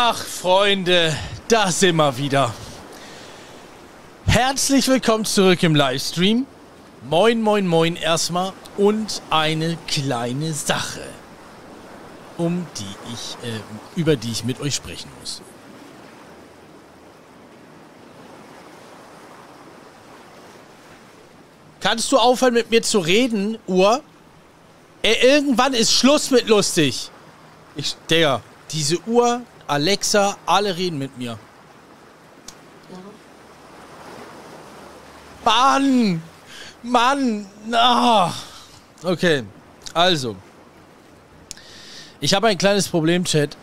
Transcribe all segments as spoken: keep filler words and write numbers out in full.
Ach Freunde, da sind wir wieder. Herzlich willkommen zurück im Livestream. Moin, moin, moin erstmal. Und eine kleine Sache, um die ich, äh, über die ich mit euch sprechen muss. Kannst du aufhören mit mir zu reden, Uhr? Ey, irgendwann ist Schluss mit lustig. Ich, Digga, diese Uhr, Alexa, alle reden mit mir. Mann! Mann! Ah. Okay, also. Ich habe ein kleines Problem, Chat.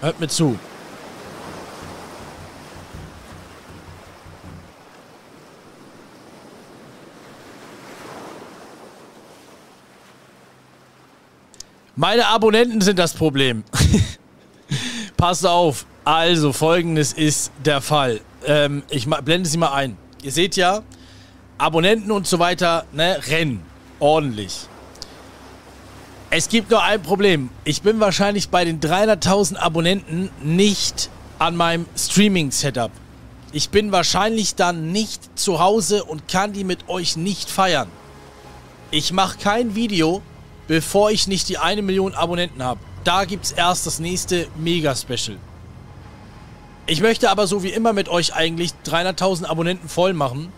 Hört mir zu. Meine Abonnenten sind das Problem. Passt auf. Also, folgendes ist der Fall. Ähm, ich blende sie mal ein. Ihr seht ja, Abonnenten und so weiter, ne, rennen. Ordentlich. Es gibt nur ein Problem. Ich bin wahrscheinlich bei den dreihunderttausend Abonnenten nicht an meinem Streaming-Setup. Ich bin wahrscheinlich dann nicht zu Hause und kann die mit euch nicht feiern. Ich mache kein Video, bevor ich nicht die eine Million Abonnenten habe. Da gibt es erst das nächste Mega-Special. Ich möchte aber so wie immer mit euch eigentlich dreihunderttausend Abonnenten voll machen.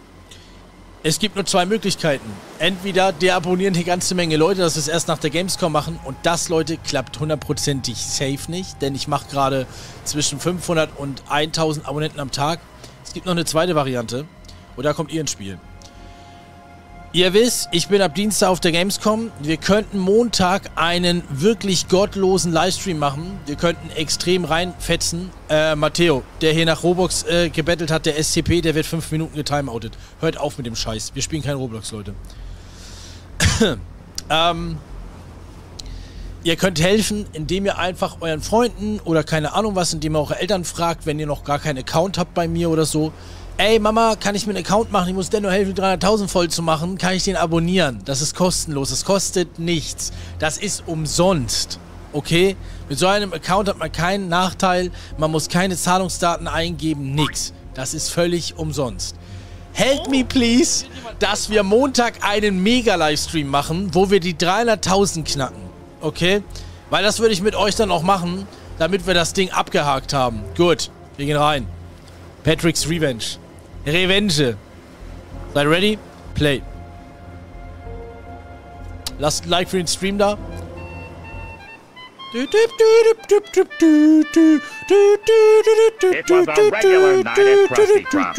Es gibt nur zwei Möglichkeiten. Entweder deabonnieren eine ganze Menge Leute, dass wir es erst nach der Gamescom machen. Und das, Leute, klappt hundertprozentig safe nicht. Denn ich mache gerade zwischen fünfhundert und tausend Abonnenten am Tag. Es gibt noch eine zweite Variante. Und da kommt ihr ins Spiel. Ihr wisst, ich bin ab Dienstag auf der Gamescom. Wir könnten Montag einen wirklich gottlosen Livestream machen. Wir könnten extrem reinfetzen. Äh, Matteo, der hier nach Roblox äh, gebettelt hat, der S C P, der wird fünf Minuten getimeoutet. Hört auf mit dem Scheiß. Wir spielen kein Roblox, Leute. ähm, ihr könnt helfen, indem ihr einfach euren Freunden oder keine Ahnung was, indem ihr eure Eltern fragt, wenn ihr noch gar keinen Account habt bei mir oder so. Ey, Mama, kann ich mir einen Account machen? Ich muss Dennome helfen, dreihunderttausend voll zu machen. Kann ich den abonnieren? Das ist kostenlos. Das kostet nichts. Das ist umsonst. Okay? Mit so einem Account hat man keinen Nachteil. Man muss keine Zahlungsdaten eingeben. Nix. Das ist völlig umsonst. Help me, please, dass wir Montag einen Mega-Livestream machen, wo wir die dreihunderttausend knacken. Okay? Weil das würde ich mit euch dann auch machen, damit wir das Ding abgehakt haben. Gut. Wir gehen rein. Patrick's Revenge. Revenge. Seid ready? Play. Lasst ein Like für den Stream da. It was a regular night at Krusty Krab.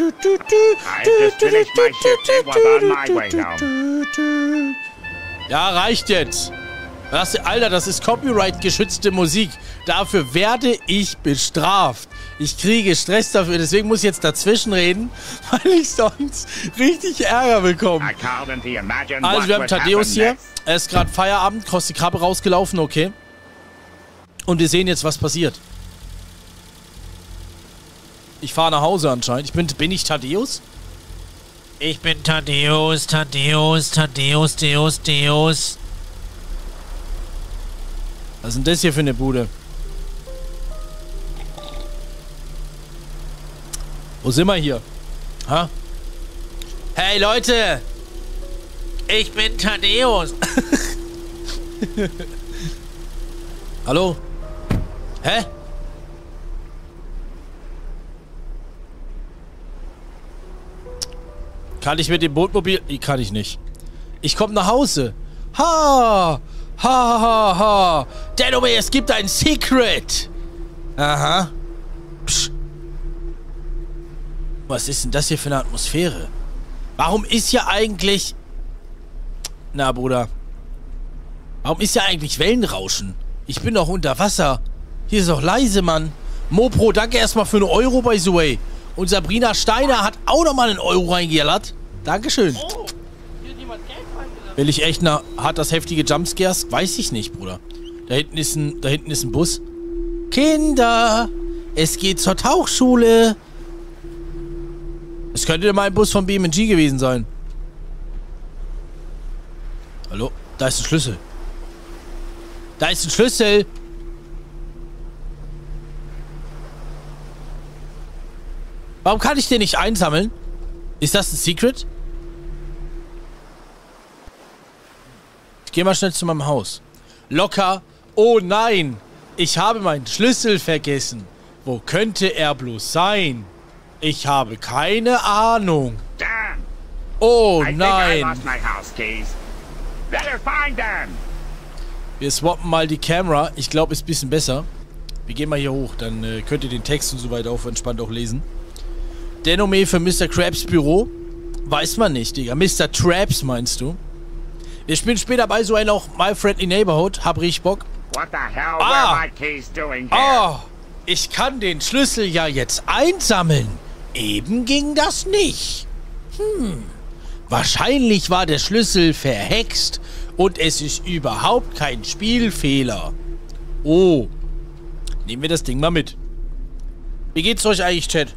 I just finished my shift. It was on my way home. Ja, reicht jetzt. Das, Alter, das ist Copyright-geschützte Musik. Dafür werde ich bestraft. Ich kriege Stress dafür. Deswegen muss ich jetzt dazwischen reden, weil ich sonst richtig Ärger bekomme. Also, wir haben Thaddäus hier. Er ist gerade Feierabend, Krusty Krab rausgelaufen, okay. Und wir sehen jetzt, was passiert. Ich fahre nach Hause anscheinend. Ich bin, bin ich Thaddäus? Ich bin Thaddäus, Thaddäus, Thaddäus, Deus, Deus. Was ist denn das hier für eine Bude? Wo sind wir hier? Ha? Hey Leute! Ich bin Thaddäus! Hallo? Hä? Kann ich mit dem Bootmobil? Kann ich nicht. Ich komme nach Hause. Ha! Ha ha ha! Dennome, es gibt ein Secret! Aha. Psst. Was ist denn das hier für eine Atmosphäre? Warum ist hier eigentlich... Na, Bruder. Warum ist hier eigentlich Wellenrauschen? Ich bin doch unter Wasser. Hier ist doch leise, Mann. Mopro, danke erstmal für einen Euro bei Sway. Und Sabrina Steiner hat auch nochmal einen Euro reingejallert. Dankeschön. Oh. Will ich echt nach... Hat das heftige Jumpscares? Weiß ich nicht, Bruder. Da hinten ist ein... Da hinten ist ein Bus. Kinder! Es geht zur Tauchschule! Es könnte mal ein Bus von B M G gewesen sein. Hallo? Da ist ein Schlüssel. Da ist ein Schlüssel! Warum kann ich den nicht einsammeln? Ist das ein Secret? Ich gehe mal schnell zu meinem Haus. Locker. Oh nein. Ich habe meinen Schlüssel vergessen. Wo könnte er bloß sein? Ich habe keine Ahnung. Oh nein. Wir swappen mal die Kamera. Ich glaube, ist ein bisschen besser. Wir gehen mal hier hoch. Dann äh, könnt ihr den Text und so weiter auf entspannt auch lesen. Dennome für Mister Krabs Büro. Weiß man nicht, Digga. Mister Traps meinst du? Wir spielen später bei so einem auch My Friendly Neighborhood. Hab richtig Bock. What the hell ah. were my keys doing here? Oh, ich kann den Schlüssel ja jetzt einsammeln. Eben ging das nicht. Hm. Wahrscheinlich war der Schlüssel verhext und es ist überhaupt kein Spielfehler. Oh. Nehmen wir das Ding mal mit. Wie geht's euch eigentlich, Chat?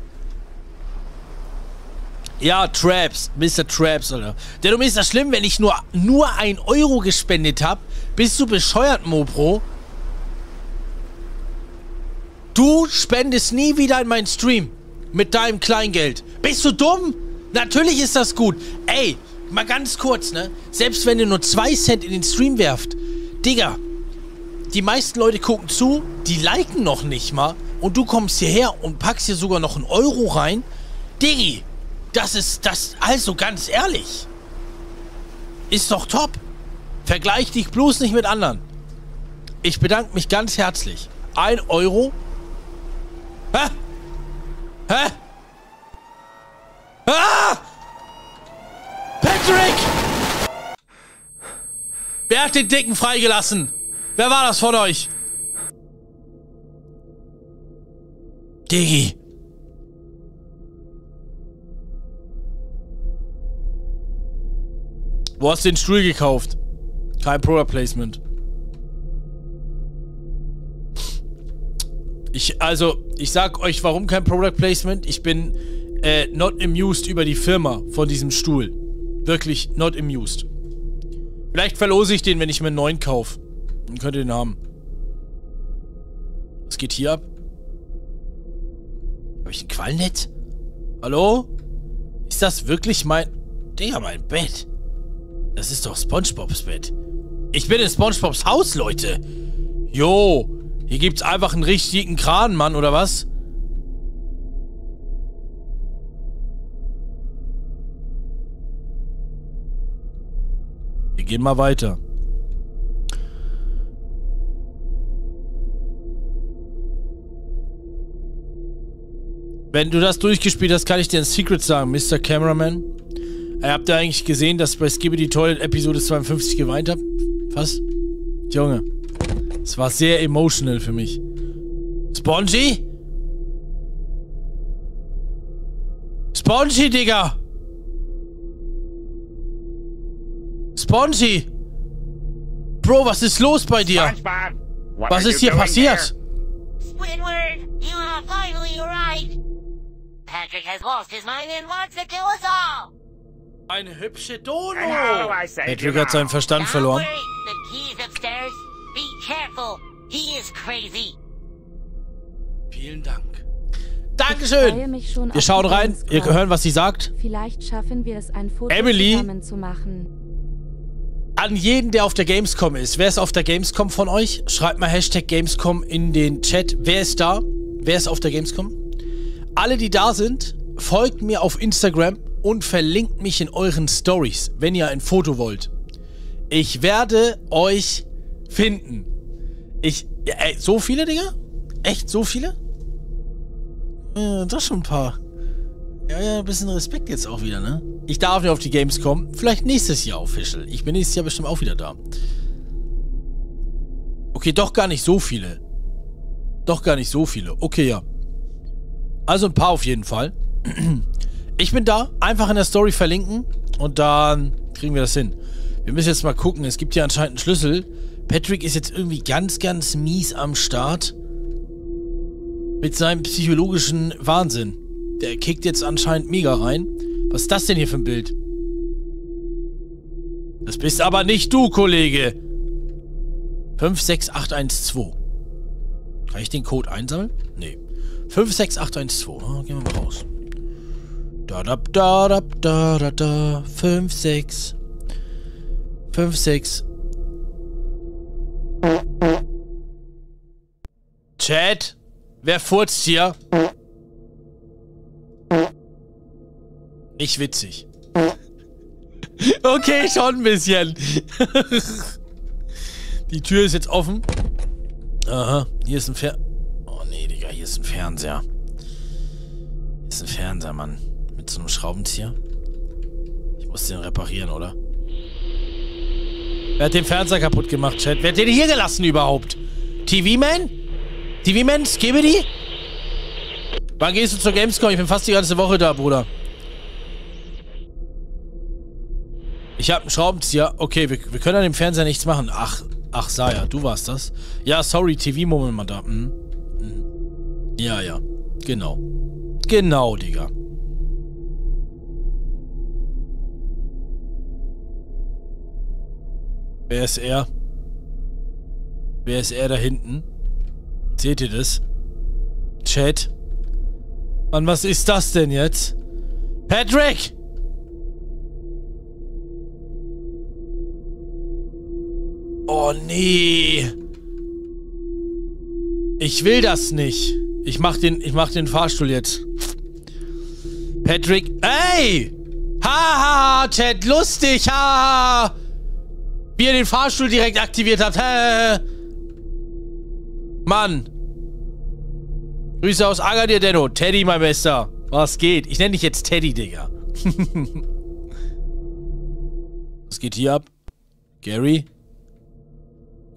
Ja, Traps. Mister Traps, Alter. Denn ist das schlimm, wenn ich nur, nur ein Euro gespendet habe. Bist du bescheuert, Mopro? Du spendest nie wieder in meinen Stream. Mit deinem Kleingeld. Bist du dumm? Natürlich ist das gut. Ey, mal ganz kurz, ne? Selbst wenn ihr nur zwei Cent in den Stream werft. Digga, die meisten Leute gucken zu, die liken noch nicht mal. Und du kommst hierher und packst hier sogar noch einen Euro rein. Diggi, das ist das... Also, ganz ehrlich. Ist doch top. Vergleich dich bloß nicht mit anderen. Ich bedanke mich ganz herzlich. Ein Euro. Hä? Hä? Ah! Patrick! Wer hat den Dicken freigelassen? Wer war das von euch? Diggi. Wo hast du den Stuhl gekauft? Kein Product Placement. Ich, also, ich sag euch, warum kein Product Placement? Ich bin... Äh, not amused über die Firma von diesem Stuhl. Wirklich not amused. Vielleicht verlose ich den, wenn ich mir einen neuen kaufe. Dann könnt ihr den haben. Was geht hier ab? Habe ich ein Qualnetz? Hallo? Ist das wirklich mein... Digga, mein Bett. Das ist doch SpongeBobs Bett. Ich bin in SpongeBobs Haus, Leute. Jo. Hier gibt's einfach einen richtigen Kran, Mann, oder was? Gehen mal weiter. Wenn du das durchgespielt hast, kann ich dir ein Secret sagen, Mister Cameraman. Äh, habt ihr eigentlich gesehen, dass ich bei Skibidi Toilet Episode zweiundfünfzig geweint habe? Was? Junge. Es war sehr emotional für mich. Spongy? Spongy, Digga! Spongy! Bro, was ist los bei dir? Was ist hier passiert? Squidward, you have finally arrived. Patrick has lost his mind and wants to kill us all. Eine hübsche Dono. Patrick hat seinen Verstand verloren. Vielen Dank. Dankeschön. Wir schauen rein. Wir hören, was sie sagt. Vielleicht schaffen wir es, ein Foto zusammen zu machen. An jeden, der auf der Gamescom ist. Wer ist auf der Gamescom von euch? Schreibt mal Hashtag Gamescom in den Chat. Wer ist da? Wer ist auf der Gamescom? Alle, die da sind, folgt mir auf Instagram und verlinkt mich in euren Stories, wenn ihr ein Foto wollt. Ich werde euch finden. Ich... Ey, so viele, Digga? Echt, so viele? Ja, das schon ein paar. Ja, ja, ein bisschen Respekt jetzt auch wieder, ne? Ich darf nicht auf die Gamescom. Vielleicht nächstes Jahr official. Ich bin nächstes Jahr bestimmt auch wieder da. Okay, doch gar nicht so viele. Doch gar nicht so viele. Okay, ja. Also ein paar auf jeden Fall. Ich bin da. Einfach in der Story verlinken. Und dann kriegen wir das hin. Wir müssen jetzt mal gucken. Es gibt hier anscheinend einen Schlüssel. Patrick ist jetzt irgendwie ganz, ganz mies am Start. Mit seinem psychologischen Wahnsinn. Der kickt jetzt anscheinend mega rein. Was ist das denn hier für ein Bild? Das bist aber nicht du, Kollege. fünf sechs acht eins zwei. Kann ich den Code einsammeln? Nee. fünf sechs acht eins zwei. Oh, gehen wir mal raus. Da da da da da da da. fünf, sechs. fünf, sechs. Chat? Wer furzt hier? Nicht witzig. Okay, schon ein bisschen. Die Tür ist jetzt offen. Aha, hier ist ein Fer... Oh nee, Digga, hier ist ein Fernseher. Hier ist ein Fernseher, Mann. Mit so einem Schraubenzieher. Ich muss den reparieren, oder? Wer hat den Fernseher kaputt gemacht, Chat? Wer hat den hier gelassen überhaupt? T V-Man? T V-Man? Skibidi? Wann gehst du zur Gamescom? Ich bin fast die ganze Woche da, Bruder. Ich hab einen Schraubenzieher. Okay, wir, wir können an dem Fernseher nichts machen. Ach, ach, Saya, du warst das. Ja, sorry, T V-Moment mal da. Hm. Hm. Ja, ja. Genau. Genau, Digga. Wer ist er? Wer ist er da hinten? Seht ihr das? Chat? Mann, was ist das denn jetzt? Patrick! Oh, nee. Ich will das nicht. Ich mach den, ich mach den Fahrstuhl jetzt. Patrick. Ey! Haha, ha, Chat, lustig. Haha. Ha. Wie ihr den Fahrstuhl direkt aktiviert habt. Hä? Mann. Grüße aus Agadir, Denno. Teddy, mein Bester. Was geht? Ich nenne dich jetzt Teddy, Digga. Was geht hier ab? Gary?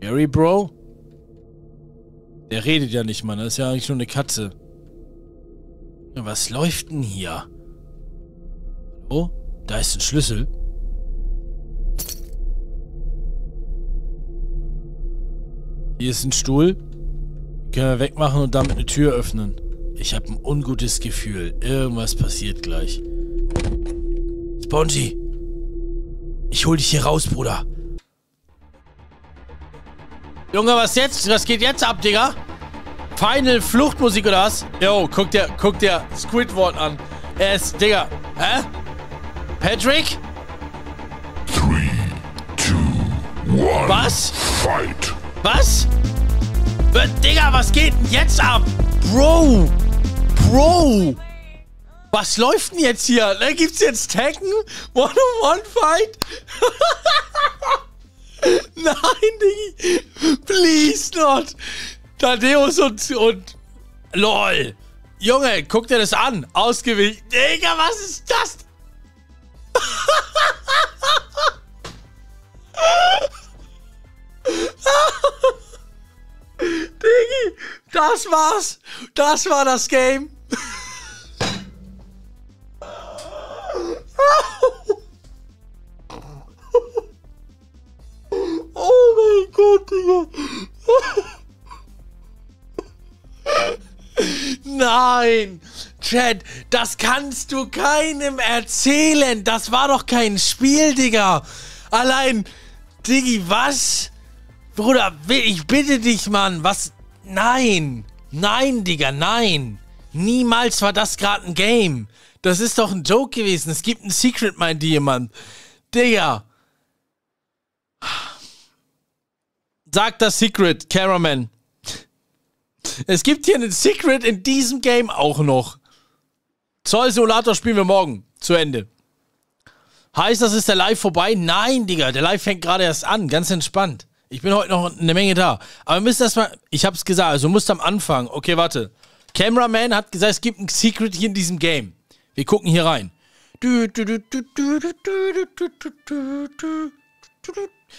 Gary, Bro? Der redet ja nicht, Mann. Das ist ja eigentlich nur eine Katze. Ja, was läuft denn hier? Oh, da ist ein Schlüssel. Hier ist ein Stuhl. Können wir wegmachen und damit eine Tür öffnen. Ich habe ein ungutes Gefühl. Irgendwas passiert gleich. Spongy! Ich hol dich hier raus, Bruder. Junge, was jetzt? Was geht jetzt ab, Digga? Final Fluchtmusik oder was? Jo, guck dir, guck dir Squidward an. Er ist, Digga. Hä? Patrick? drei, zwei, eins. Was? Fight. Was? Digga, was geht denn jetzt ab? Bro. Bro. Was läuft denn jetzt hier? Ne, gibt's jetzt Tekken? One-on-one-Fight? Nein, Diggi. Please not. Thaddäus und, und... LOL. Junge, guck dir das an. Ausgewichen. Digga, was ist das? Diggi, das war's. Das war das Game. Oh mein Gott, Digga. Nein, Chat, das kannst du keinem erzählen. Das war doch kein Spiel, Digga. Allein, Diggi, was? Bruder, ich bitte dich, Mann. Was? Nein. Nein, Digga, nein. Niemals war das gerade ein Game. Das ist doch ein Joke gewesen. Es gibt ein Secret, meinte jemand. Digga. Sag das Secret, Cameraman. Es gibt hier einen Secret in diesem Game auch noch. Zoll-Simulator spielen wir morgen. Zu Ende. Heißt, das ist der Live vorbei? Nein, Digga. Der Live fängt gerade erst an. Ganz entspannt. Ich bin heute noch eine Menge da. Aber wir müssen erstmal... Ich hab's gesagt. Also, du musst am Anfang... Okay, warte. Cameraman hat gesagt, es gibt ein Secret hier in diesem Game. Wir gucken hier rein. Du, du, du, du, du, du, du, du, du, du.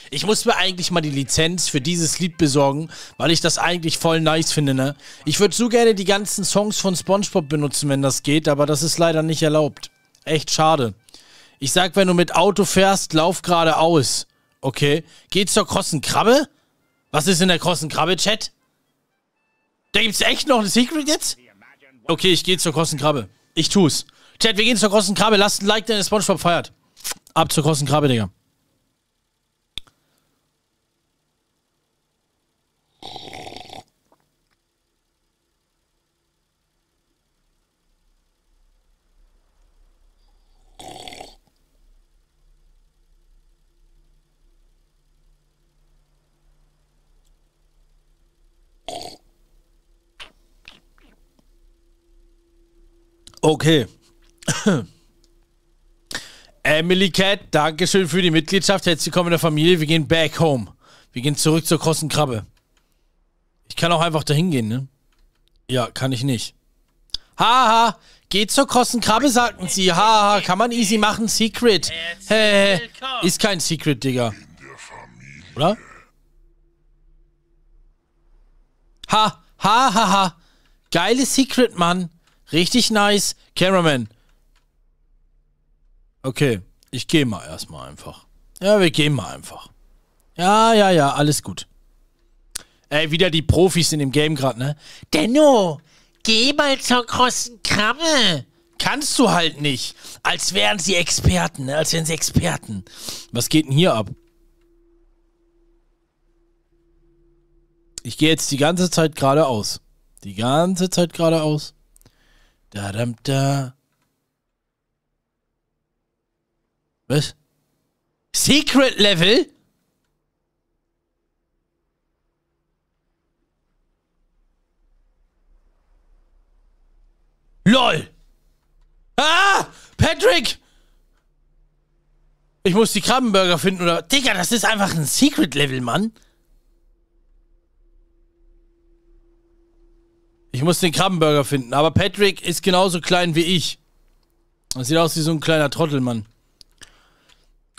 Ich muss mir eigentlich mal die Lizenz für dieses Lied besorgen, weil ich das eigentlich voll nice finde, ne? Ich würde so gerne die ganzen Songs von SpongeBob benutzen, wenn das geht, aber das ist leider nicht erlaubt. Echt schade. Ich sag, wenn du mit Auto fährst, lauf geradeaus. Okay. Geht's zur krossen Krabbe? Was ist in der krossen Krabbe, Chat? Da gibt's echt noch ein Secret jetzt? Okay, ich gehe zur krossen Krabbe. Ich tu's. Chat, wir gehen zur krossen Krabbe. Lasst ein Like, der SpongeBob feiert. Ab zur krossen Krabbe, Digga. Okay. Emily Cat, Dankeschön für die Mitgliedschaft. Herzlich willkommen in der Familie. Wir gehen back home. Wir gehen zurück zur großen Krabbe. Ich kann auch einfach dahin gehen, ne? Ja, kann ich nicht. Haha, geht zur großen Krabbe, sagten sie. Haha, kann man easy machen. Secret. Hä? Ist kein Secret, Digga. Oder? Ha, ha, ha, ha. Geiles Secret, Mann. Richtig nice. Cameraman. Okay, ich gehe mal erstmal einfach. Ja, wir gehen mal einfach. Ja, ja, ja, alles gut. Ey, wieder die Profis in dem Game gerade, ne? Denno, geh mal zur großen Krabbe. Kannst du halt nicht. Als wären sie Experten, ne? Als wären sie Experten. Was geht denn hier ab? Ich gehe jetzt die ganze Zeit geradeaus. Die ganze Zeit geradeaus. Da, da, da. Was? Secret Level? LOL! Ah! Patrick! Ich muss die Krabbenburger finden, oder? Digga, das ist einfach ein Secret Level, Mann. Ich muss den Krabbenburger finden, aber Patrick ist genauso klein wie ich. Das sieht aus wie so ein kleiner Trottel, Mann.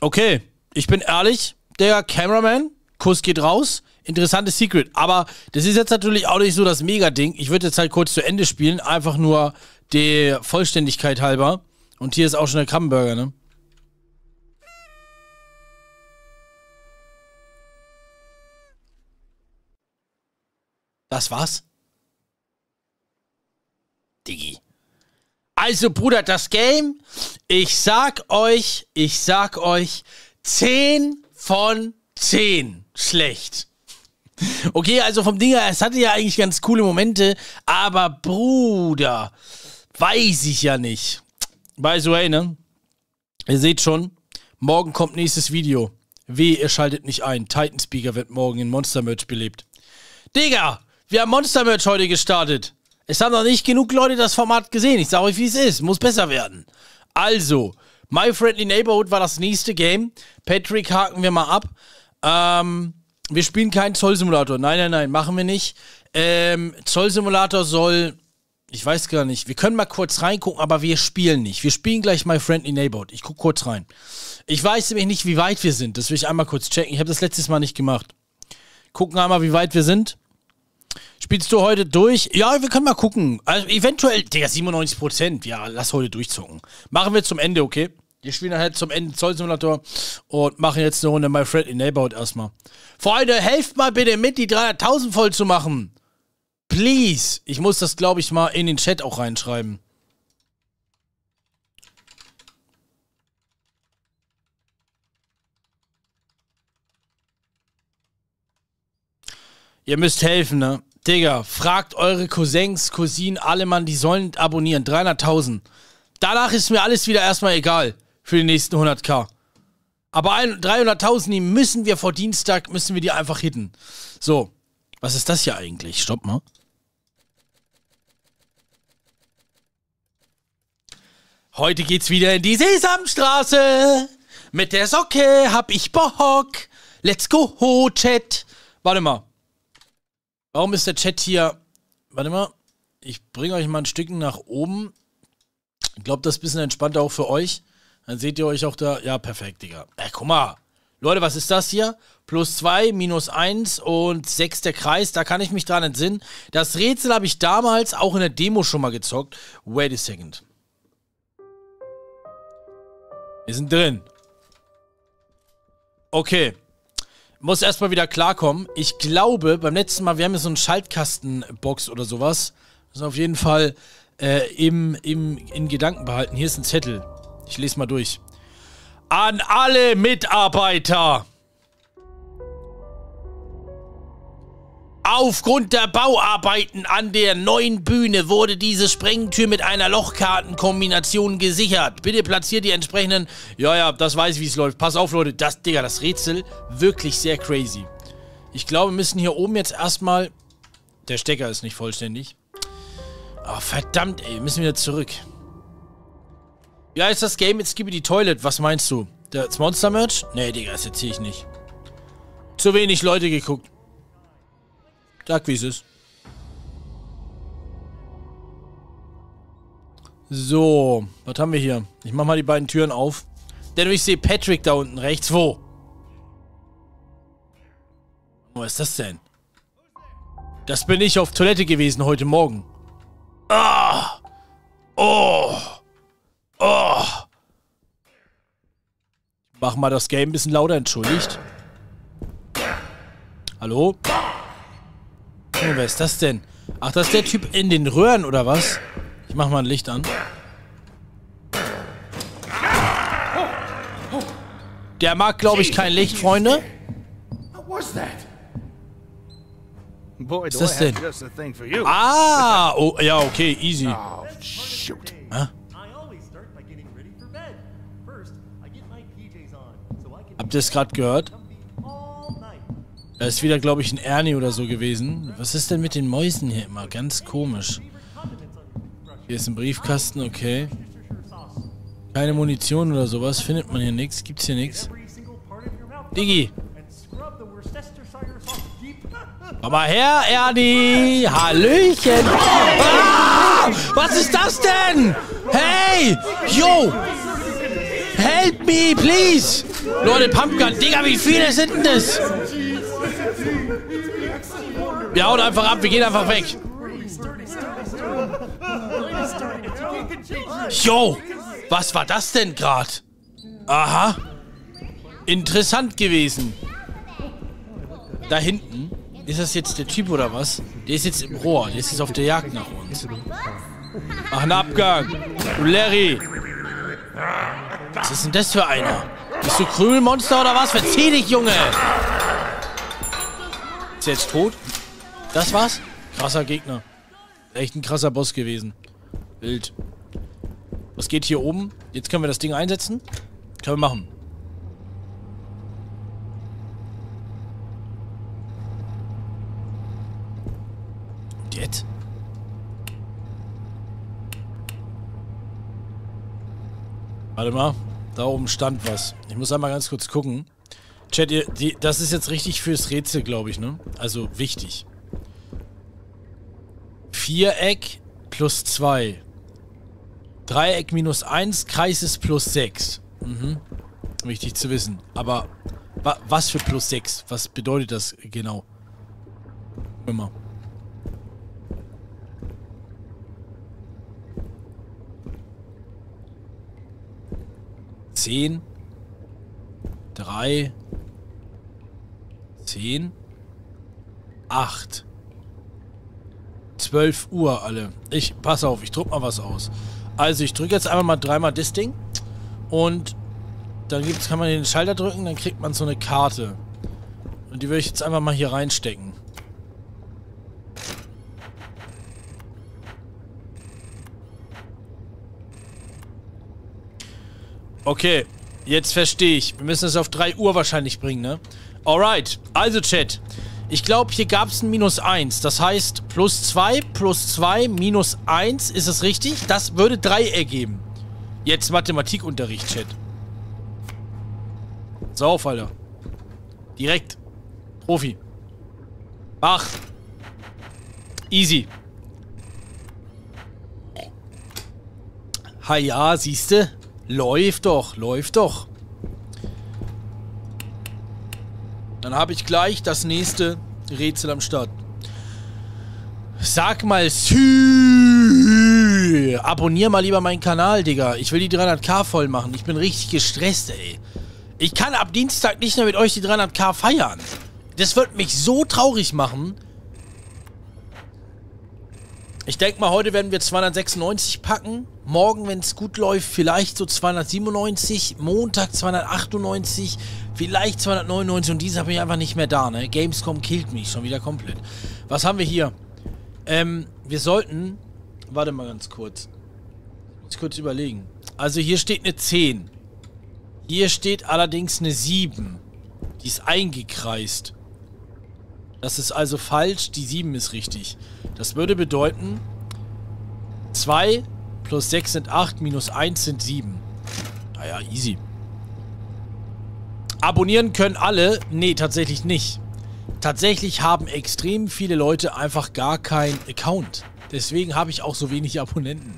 Okay, ich bin ehrlich, der Cameraman, Kuss geht raus, interessantes Secret. Aber das ist jetzt natürlich auch nicht so das Mega-Ding. Ich würde jetzt halt kurz zu Ende spielen, einfach nur der Vollständigkeit halber. Und hier ist auch schon der Krabbenburger, ne? Das war's? Diggi. Also, Bruder, das Game, ich sag euch, ich sag euch, zehn von zehn schlecht. Okay, also vom Ding her, es hatte ja eigentlich ganz coole Momente, aber Bruder, weiß ich ja nicht. By the way, ne? Ihr seht schon, morgen kommt nächstes Video. Weh, ihr schaltet nicht ein. Titan Speaker wird morgen in Monster Merch belebt. Digga, wir haben Monster Merch heute gestartet. Es haben noch nicht genug Leute das Format gesehen. Ich sage euch, wie es ist. Muss besser werden. Also, My Friendly Neighborhood war das nächste Game. Patrick haken wir mal ab. Ähm, wir spielen keinen Zollsimulator. Nein, nein, nein, machen wir nicht. Ähm, Zollsimulator soll... Ich weiß gar nicht. Wir können mal kurz reingucken, aber wir spielen nicht. Wir spielen gleich My Friendly Neighborhood. Ich gucke kurz rein. Ich weiß nämlich nicht, wie weit wir sind. Das will ich einmal kurz checken. Ich habe das letztes Mal nicht gemacht. Gucken einmal, wie weit wir sind. Spielst du heute durch? Ja, wir können mal gucken. Also eventuell, Digga, siebenundneunzig Prozent. Ja, lass heute durchzocken. Machen wir zum Ende, okay? Wir spielen halt zum Ende Zollsimulator und machen jetzt eine Runde My Friendly Neighborhood erstmal. Freunde, helft mal bitte mit, die dreihunderttausend voll zu machen. Please. Ich muss das, glaube ich, mal in den Chat auch reinschreiben. Ihr müsst helfen, ne? Digga, fragt eure Cousins, Cousinen, alle Mann, die sollen abonnieren. dreihunderttausend. Danach ist mir alles wieder erstmal egal für die nächsten hunderttausend. Aber dreihunderttausend, die müssen wir vor Dienstag, müssen wir die einfach hitten. So, was ist das hier eigentlich? Stopp mal. Heute geht's wieder in die Sesamstraße. Mit der Socke hab ich Bock. Let's go, Chat. Warte mal. Warum ist der Chat hier... Warte mal, ich bringe euch mal ein Stückchen nach oben. Ich glaube, das ist ein bisschen entspannter auch für euch. Dann seht ihr euch auch da... Ja, perfekt, Digga. Ey, guck mal. Leute, was ist das hier? Plus zwei, minus eins und sechs der Kreis. Da kann ich mich dran entsinnen. Das Rätsel habe ich damals auch in der Demo schon mal gezockt. Wait a second. Wir sind drin. Okay. Muss erstmal wieder klarkommen. Ich glaube, beim letzten Mal, wir haben ja so einen Schaltkastenbox oder sowas. Das ist auf jeden Fall äh, im, im, in Gedanken behalten. Hier ist ein Zettel. Ich lese mal durch. An alle Mitarbeiter. Aufgrund der Bauarbeiten an der neuen Bühne wurde diese Sprengtür mit einer Lochkartenkombination gesichert. Bitte platziert die entsprechenden... Ja, ja, das weiß ich, wie es läuft. Pass auf, Leute. Das, Digga, das Rätsel, wirklich sehr crazy. Ich glaube, wir müssen hier oben jetzt erstmal... Der Stecker ist nicht vollständig. Ah, verdammt, ey. Müssen wir wieder zurück. Ja, ist das Game mit Skibidi Toilet? Was meinst du? Das Monster-Merch? Nee, Digga, das erzähl ich nicht. Zu wenig Leute geguckt. Sag, wie es ist. So, was haben wir hier? Ich mach mal die beiden Türen auf. Denn ich sehe Patrick da unten rechts. Wo? Was ist das denn? Das bin ich auf Toilette gewesen heute Morgen. Ah! Oh! Oh! Mach mal das Game ein bisschen lauter, entschuldigt. Hallo? Oh, wer ist das denn? Ach, das ist der Typ in den Röhren, oder was? Ich mach mal ein Licht an. Der mag, glaube ich, kein Licht, Freunde. Was ist das denn? Ah! Oh, ja, okay, easy. Oh, shoot. Hä? Habt ihr es gerade gehört? Da ist wieder, glaube ich, ein Ernie oder so gewesen. Was ist denn mit den Mäusen hier immer? Ganz komisch. Hier ist ein Briefkasten, okay. Keine Munition oder sowas. Findet man hier nichts? Gibt's hier nichts? Diggi! Komm mal her, Ernie! Hallöchen! Ah! Was ist das denn? Hey! Yo! Help me, please! Leute, Pumpgun! Digga, wie viele sind denn das? Wir hauen einfach ab, wir gehen einfach weg. Yo! Was war das denn gerade? Aha. Interessant gewesen. Da hinten. Ist das jetzt der Typ oder was? Der ist jetzt im Rohr. Der ist jetzt auf der Jagd nach uns. Mach einen Abgang. Du Larry. Was ist denn das für einer? Bist du Krümelmonster oder was? Verzieh dich, Junge. Ist er jetzt tot? Das war's? Krasser Gegner. Echt ein krasser Boss gewesen. Wild. Was geht hier oben? Jetzt können wir das Ding einsetzen. Können wir machen. Und jetzt? Warte mal. Da oben stand was. Ich muss einmal ganz kurz gucken. Chat, ihr, die, das ist jetzt richtig fürs Rätsel, glaube ich, ne? Also wichtig. Viereck plus zwei. Dreieck minus eins, Kreis ist plus sechs. Mhm. Wichtig zu wissen. Aber wa was für plus sechs? Was bedeutet das genau? Guck mal. zehn. drei. zehn. acht. zwölf Uhr alle. Ich, pass auf, ich druck mal was aus. Also ich drücke jetzt einfach mal dreimal das Ding und dann gibt's, kann man den Schalter drücken, dann kriegt man so eine Karte. Und die würde ich jetzt einfach mal hier reinstecken. Okay, jetzt verstehe ich. Wir müssen es auf drei Uhr wahrscheinlich bringen, ne? Alright, also Chat. Ich glaube, hier gab es ein minus eins. Das heißt, plus zwei, plus zwei, minus eins. Ist es richtig? Das würde drei ergeben. Jetzt Mathematikunterricht, Chat. So auf, Alter. Direkt. Profi. Mach. Easy. Ha ja, siehste. Läuft doch, läuft doch. Dann habe ich gleich das nächste Rätsel am Start. Sag mal, Sü, abonnier mal lieber meinen Kanal, Digga. Ich will die dreihundert K voll machen. Ich bin richtig gestresst, ey. Ich kann ab Dienstag nicht mehr mit euch die dreihundert K feiern. Das wird mich so traurig machen. Ich denke mal, heute werden wir zweihundertsechsundneunzig packen. Morgen, wenn es gut läuft, vielleicht so zweihundertsiebenundneunzig. Montag zweihundertachtundneunzig. Vielleicht zweihundertneunundneunzig. Und dieser bin ich einfach nicht mehr da, ne? Gamescom killt mich schon wieder komplett. Was haben wir hier? Ähm, wir sollten... Warte mal ganz kurz. Ich muss kurz überlegen. Also hier steht eine zehn. Hier steht allerdings eine sieben. Die ist eingekreist. Das ist also falsch, die sieben ist richtig. Das würde bedeuten, zwei Plus sechs sind acht, minus eins sind sieben. Naja, easy. Abonnieren können alle. Nee, tatsächlich nicht. Tatsächlich haben extrem viele Leute einfach gar keinen Account. Deswegen habe ich auch so wenig Abonnenten.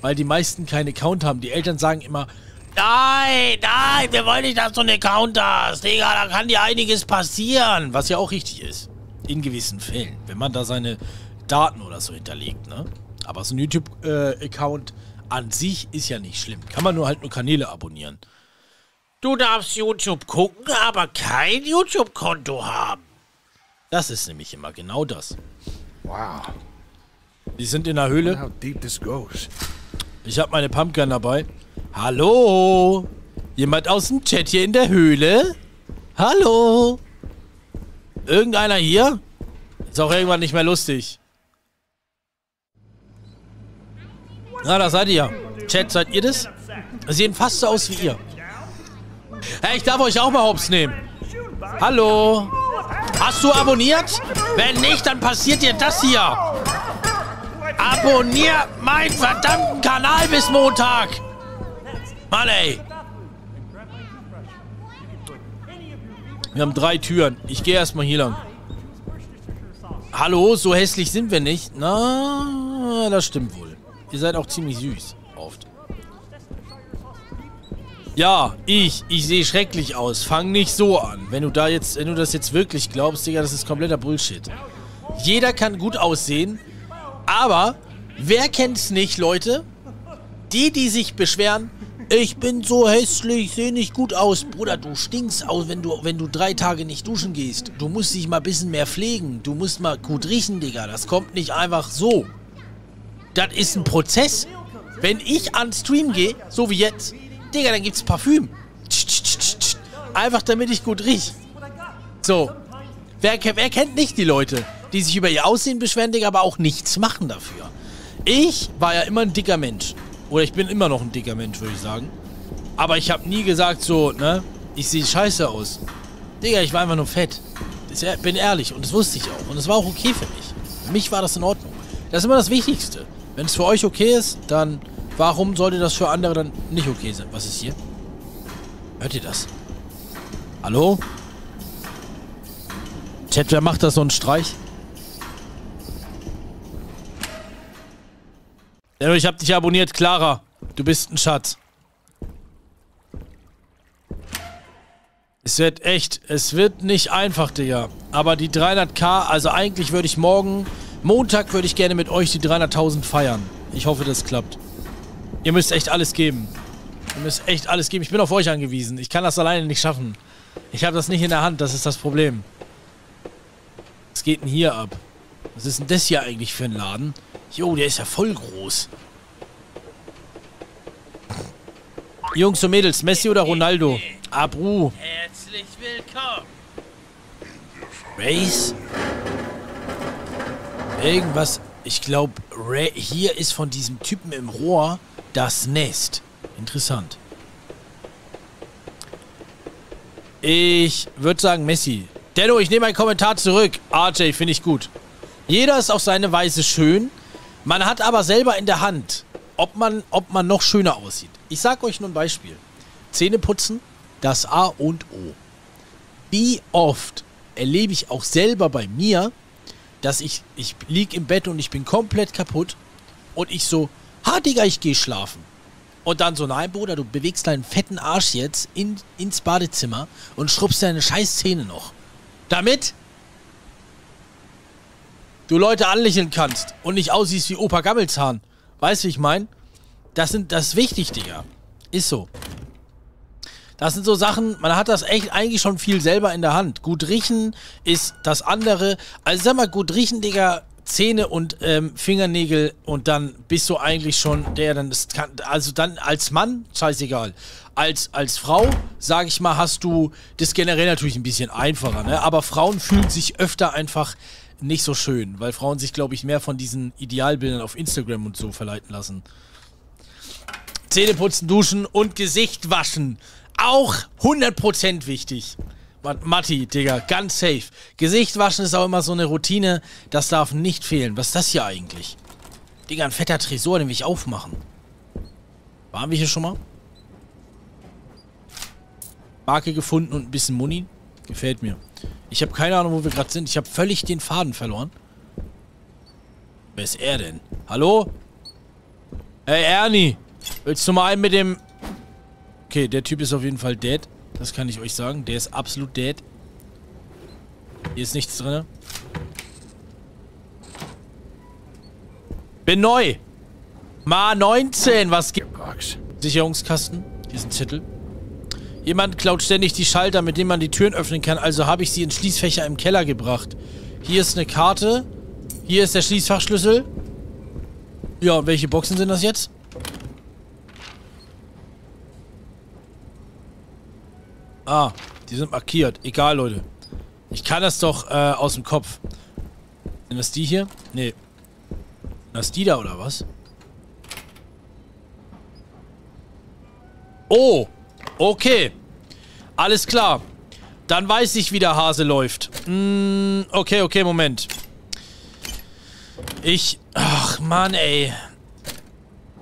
Weil die meisten keinen Account haben. Die Eltern sagen immer, nein, nein, wir wollen nicht, dass du einen Account hast. Digga, da kann dir einiges passieren. Was ja auch richtig ist. In gewissen Fällen. Wenn man da seine Daten oder so hinterlegt, ne? Aber so ein YouTube-Account äh, an sich ist ja nicht schlimm. Kann man nur halt nur Kanäle abonnieren. Du darfst YouTube gucken, aber kein YouTube-Konto haben. Das ist nämlich immer genau das. Wow. Die sind in der Höhle. Ich habe meine Pumpgun dabei. Hallo? Jemand aus dem Chat hier in der Höhle? Hallo? Irgendeiner hier? Ist auch irgendwann nicht mehr lustig. Na, da seid ihr. Chat, seid ihr das? Sie sehen fast so aus wie ihr. Hey, ich darf euch auch mal hops nehmen. Hallo? Hast du abonniert? Wenn nicht, dann passiert dir das hier. Abonnier meinen verdammten Kanal bis Montag. Mann, ey. Wir haben drei Türen. Ich gehe erstmal hier lang. Hallo, so hässlich sind wir nicht. Na, das stimmt wohl. Ihr seid auch ziemlich süß. Oft. Ja, ich. Ich sehe schrecklich aus. Fang nicht so an. Wenn du da jetzt, wenn du das jetzt wirklich glaubst, Digga, das ist kompletter Bullshit. Jeder kann gut aussehen. Aber, wer kennt's nicht, Leute? Die, die sich beschweren, ich bin so hässlich, sehe nicht gut aus. Bruder, du stinkst aus, wenn du, wenn du drei Tage nicht duschen gehst. Du musst dich mal ein bisschen mehr pflegen. Du musst mal gut riechen, Digga. Das kommt nicht einfach so. Das ist ein Prozess. Wenn ich an Stream gehe, so wie jetzt, Digga, dann gibt's Parfüm. Einfach, damit ich gut riech. So. Wer, wer kennt nicht die Leute, die sich über ihr Aussehen beschweren, Digga, aber auch nichts machen dafür? Ich war ja immer ein dicker Mensch. Oder ich bin immer noch ein dicker Mensch, würde ich sagen. Aber ich habe nie gesagt so, ne, ich sehe scheiße aus. Digga, ich war einfach nur fett. Ich bin ehrlich und das wusste ich auch. Und es war auch okay für mich. Für mich war das in Ordnung. Das ist immer das Wichtigste. Wenn es für euch okay ist, dann warum sollte das für andere dann nicht okay sein? Was ist hier? Hört ihr das? Hallo? Chat, wer macht da so einen Streich? Ich hab dich abonniert, Clara. Du bist ein Schatz. Es wird echt, es wird nicht einfach, Digga. Aber die dreihundert K, also eigentlich würde ich morgen, Montag würde ich gerne mit euch die dreihunderttausend feiern. Ich hoffe, das klappt. Ihr müsst echt alles geben. Ihr müsst echt alles geben. Ich bin auf euch angewiesen. Ich kann das alleine nicht schaffen. Ich habe das nicht in der Hand, das ist das Problem. Was geht denn hier ab? Was ist denn das hier eigentlich für ein Laden? Jo, der ist ja voll groß. Jungs und Mädels, Messi oder Ronaldo? Abru. Herzlich willkommen. Race? Irgendwas. Ich glaube, hier ist von diesem Typen im Rohr das Nest. Interessant. Ich würde sagen Messi. Denno, ich nehme meinen Kommentar zurück. R J, finde ich gut. Jeder ist auf seine Weise schön. Man hat aber selber in der Hand, ob man, ob man noch schöner aussieht. Ich sag euch nur ein Beispiel. Zähne putzen, das A und O. Wie oft erlebe ich auch selber bei mir, dass ich, ich lieg im Bett und ich bin komplett kaputt und ich so, ha Digga, ich geh schlafen. Und dann so, nein Bruder, du bewegst deinen fetten Arsch jetzt in, ins Badezimmer und schrubbst deine scheiß Zähne noch. Damit du Leute anlächeln kannst und nicht aussiehst wie Opa Gammelzahn. Weißt du, wie ich meine? Das sind, das ist wichtig, Digga. Ist so. Das sind so Sachen, man hat das echt eigentlich schon viel selber in der Hand. Gut riechen ist das andere. Also sag mal, gut riechen, Digga, Zähne und ähm, Fingernägel und dann bist du eigentlich schon der, dann ist, also dann als Mann, scheißegal. Als, als Frau, sag ich mal, hast du das generell natürlich ein bisschen einfacher, ne? Aber Frauen fühlen sich öfter einfach nicht so schön, weil Frauen sich, glaube ich, mehr von diesen Idealbildern auf Instagram und so verleiten lassen. Zähne putzen, duschen und Gesicht waschen. Auch hundert Prozent wichtig. Matti, Digga, ganz safe. Gesicht waschen ist auch immer so eine Routine. Das darf nicht fehlen. Was ist das hier eigentlich? Digga, ein fetter Tresor, den will ich aufmachen. Waren wir hier schon mal? Marke gefunden und ein bisschen Muni. Gefällt mir. Ich habe keine Ahnung, wo wir gerade sind. Ich habe völlig den Faden verloren. Wer ist er denn? Hallo? Hey, Ernie! Willst du mal einen mit dem... Okay, der Typ ist auf jeden Fall dead. Das kann ich euch sagen. Der ist absolut dead. Hier ist nichts drin. Bin neu! Ma neunzehn, was gibt's? Sicherungskasten. Hier ist ein Zettel. Jemand klaut ständig die Schalter, mit denen man die Türen öffnen kann. Also habe ich sie in Schließfächer im Keller gebracht. Hier ist eine Karte. Hier ist der Schließfachschlüssel. Ja, und welche Boxen sind das jetzt? Ah, die sind markiert. Egal, Leute. Ich kann das doch äh, aus dem Kopf. Sind das die hier? Nee. Sind das die da, oder was? Oh! Okay. Alles klar. Dann weiß ich, wie der Hase läuft. Mm, okay, okay, Moment. Ich... Ach, Mann, ey.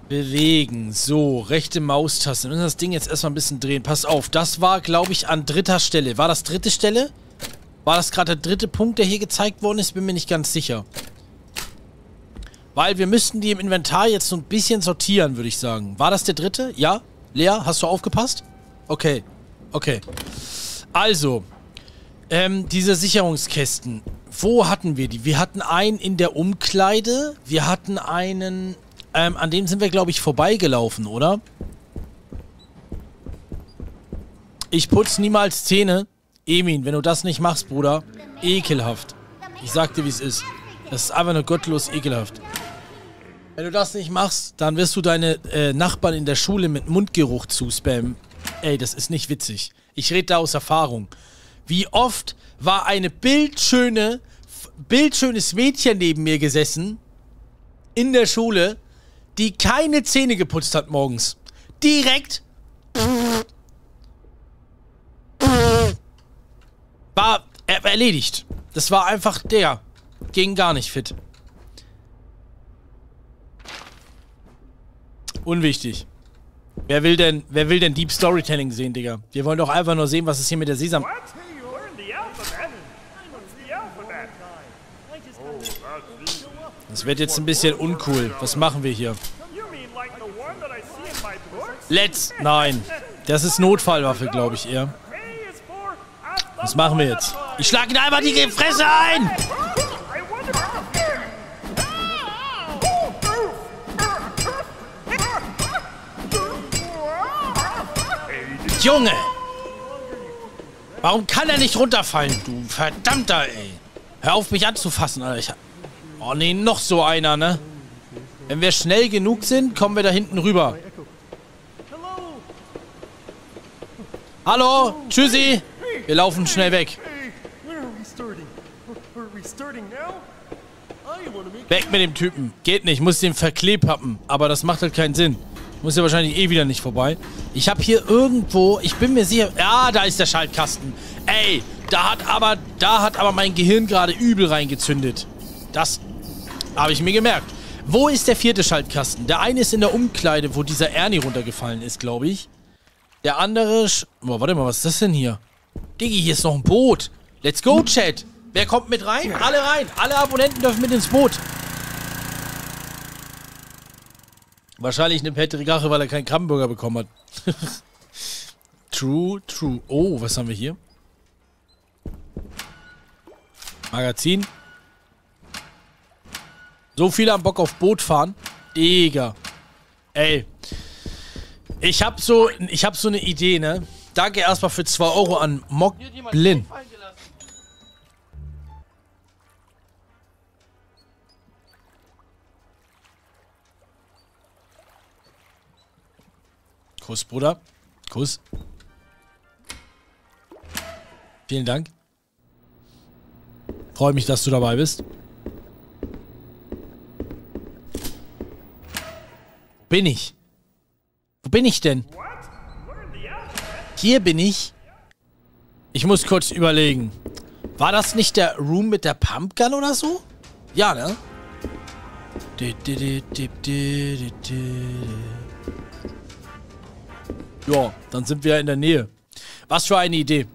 Bewegen. So, rechte Maustaste. Wir müssen das Ding jetzt erstmal ein bisschen drehen. Pass auf, das war, glaube ich, an dritter Stelle. War das dritte Stelle? War das gerade der dritte Punkt, der hier gezeigt worden ist? Bin mir nicht ganz sicher. Weil wir müssten die im Inventar jetzt so ein bisschen sortieren, würde ich sagen. War das der dritte? Ja? Lea, hast du aufgepasst? Okay, okay. Also, ähm, diese Sicherungskästen. Wo hatten wir die? Wir hatten einen in der Umkleide. Wir hatten einen... Ähm, an dem sind wir, glaube ich, vorbeigelaufen, oder? Ich putze niemals Zähne. Emin, wenn du das nicht machst, Bruder. Ekelhaft. Ich sag dir, wie es ist. Das ist einfach nur gottlos ekelhaft. Wenn du das nicht machst, dann wirst du deine äh, Nachbarn in der Schule mit Mundgeruch zuspammen. Ey, das ist nicht witzig. Ich rede da aus Erfahrung. Wie oft war eine bildschöne, bildschönes Mädchen neben mir gesessen, in der Schule, die keine Zähne geputzt hat morgens. Direkt. War er erledigt. Das war einfach der. Ging gar nicht fit. Unwichtig. Wer will denn, wer will denn Deep Storytelling sehen, Digga? Wir wollen doch einfach nur sehen, was es hier mit der Sesam... Das wird jetzt ein bisschen uncool. Was machen wir hier? Let's... Nein. Das ist Notfallwaffe, glaube ich, eher. Was machen wir jetzt? Ich schlag ihn einfach die Fresse ein! Junge! Warum kann er nicht runterfallen, du verdammter, ey? Hör auf, mich anzufassen, Alter. Ich hab... Oh, nee, noch so einer, ne? Wenn wir schnell genug sind, kommen wir da hinten rüber. Hallo, tschüssi. Wir laufen schnell weg. Weg mit dem Typen. Geht nicht, muss den verklebhappen. Aber das macht halt keinen Sinn. Muss ja wahrscheinlich eh wieder nicht vorbei. Ich habe hier irgendwo, ich bin mir sicher... Ja, da ist der Schaltkasten. Ey, da hat aber, da hat aber mein Gehirn gerade übel reingezündet. Das habe ich mir gemerkt. Wo ist der vierte Schaltkasten? Der eine ist in der Umkleide, wo dieser Ernie runtergefallen ist, glaube ich. Der andere... Boah, warte mal, was ist das denn hier? Diggi, hier ist noch ein Boot. Let's go, Chat. Wer kommt mit rein? Alle rein. Alle Abonnenten dürfen mit ins Boot. Wahrscheinlich nimmt Patrick Rache, weil er keinen Krabbenburger bekommen hat. True, true. Oh, was haben wir hier? Magazin. So viele haben Bock auf Boot fahren. Digga. Ey. Ich hab so, ich hab so eine Idee, ne? Danke erstmal für zwei Euro an Mockblin. Kuss, Bruder. Kuss. Vielen Dank. Freue mich, dass du dabei bist. Wo bin ich? Wo bin ich denn? Hier bin ich. Ich muss kurz überlegen. War das nicht der Room mit der Pumpgun oder so? Ja, ne? Ja, dann sind wir in der Nähe. Was für eine Idee.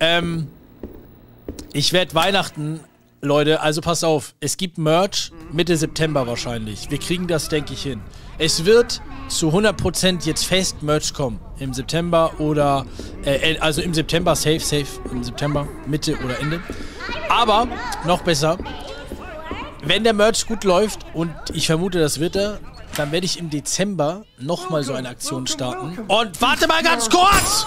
Ähm, ich werde Weihnachten, Leute, also pass auf. Es gibt Merch Mitte September wahrscheinlich. Wir kriegen das, denke ich, hin. Es wird zu hundert Prozent jetzt fest Merch kommen. Im September oder, äh, also im September, safe, safe. Im September, Mitte oder Ende. Aber, noch besser, wenn der Merch gut läuft, und ich vermute, das wird er, dann werde ich im Dezember nochmal so eine Aktion starten. Und warte mal ganz kurz!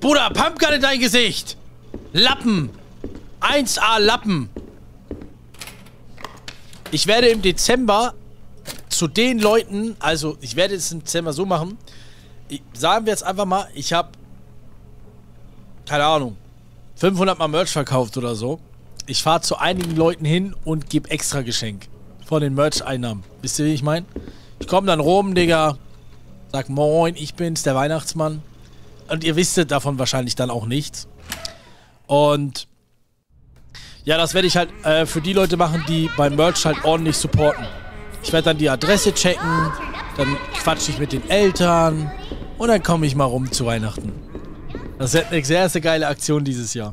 Bruder, Pumpgun in dein Gesicht! Lappen! eins A Lappen! Ich werde im Dezember zu den Leuten, also ich werde es im Dezember so machen, ich, sagen wir jetzt einfach mal, ich habe, keine Ahnung, fünfhundert Mal Merch verkauft oder so. Ich fahre zu einigen Leuten hin und gebe extra Geschenk von den Merch-Einnahmen. Wisst ihr, wie ich meine? Ich komme dann rum, Digga. Sag, moin, ich bin's, der Weihnachtsmann. Und ihr wisstet davon wahrscheinlich dann auch nichts. Und ja, das werde ich halt äh, für die Leute machen, die beim Merch halt ordentlich supporten. Ich werde dann die Adresse checken, dann quatsche ich mit den Eltern und dann komme ich mal rum zu Weihnachten. Das wird eine sehr, sehr geile Aktion dieses Jahr.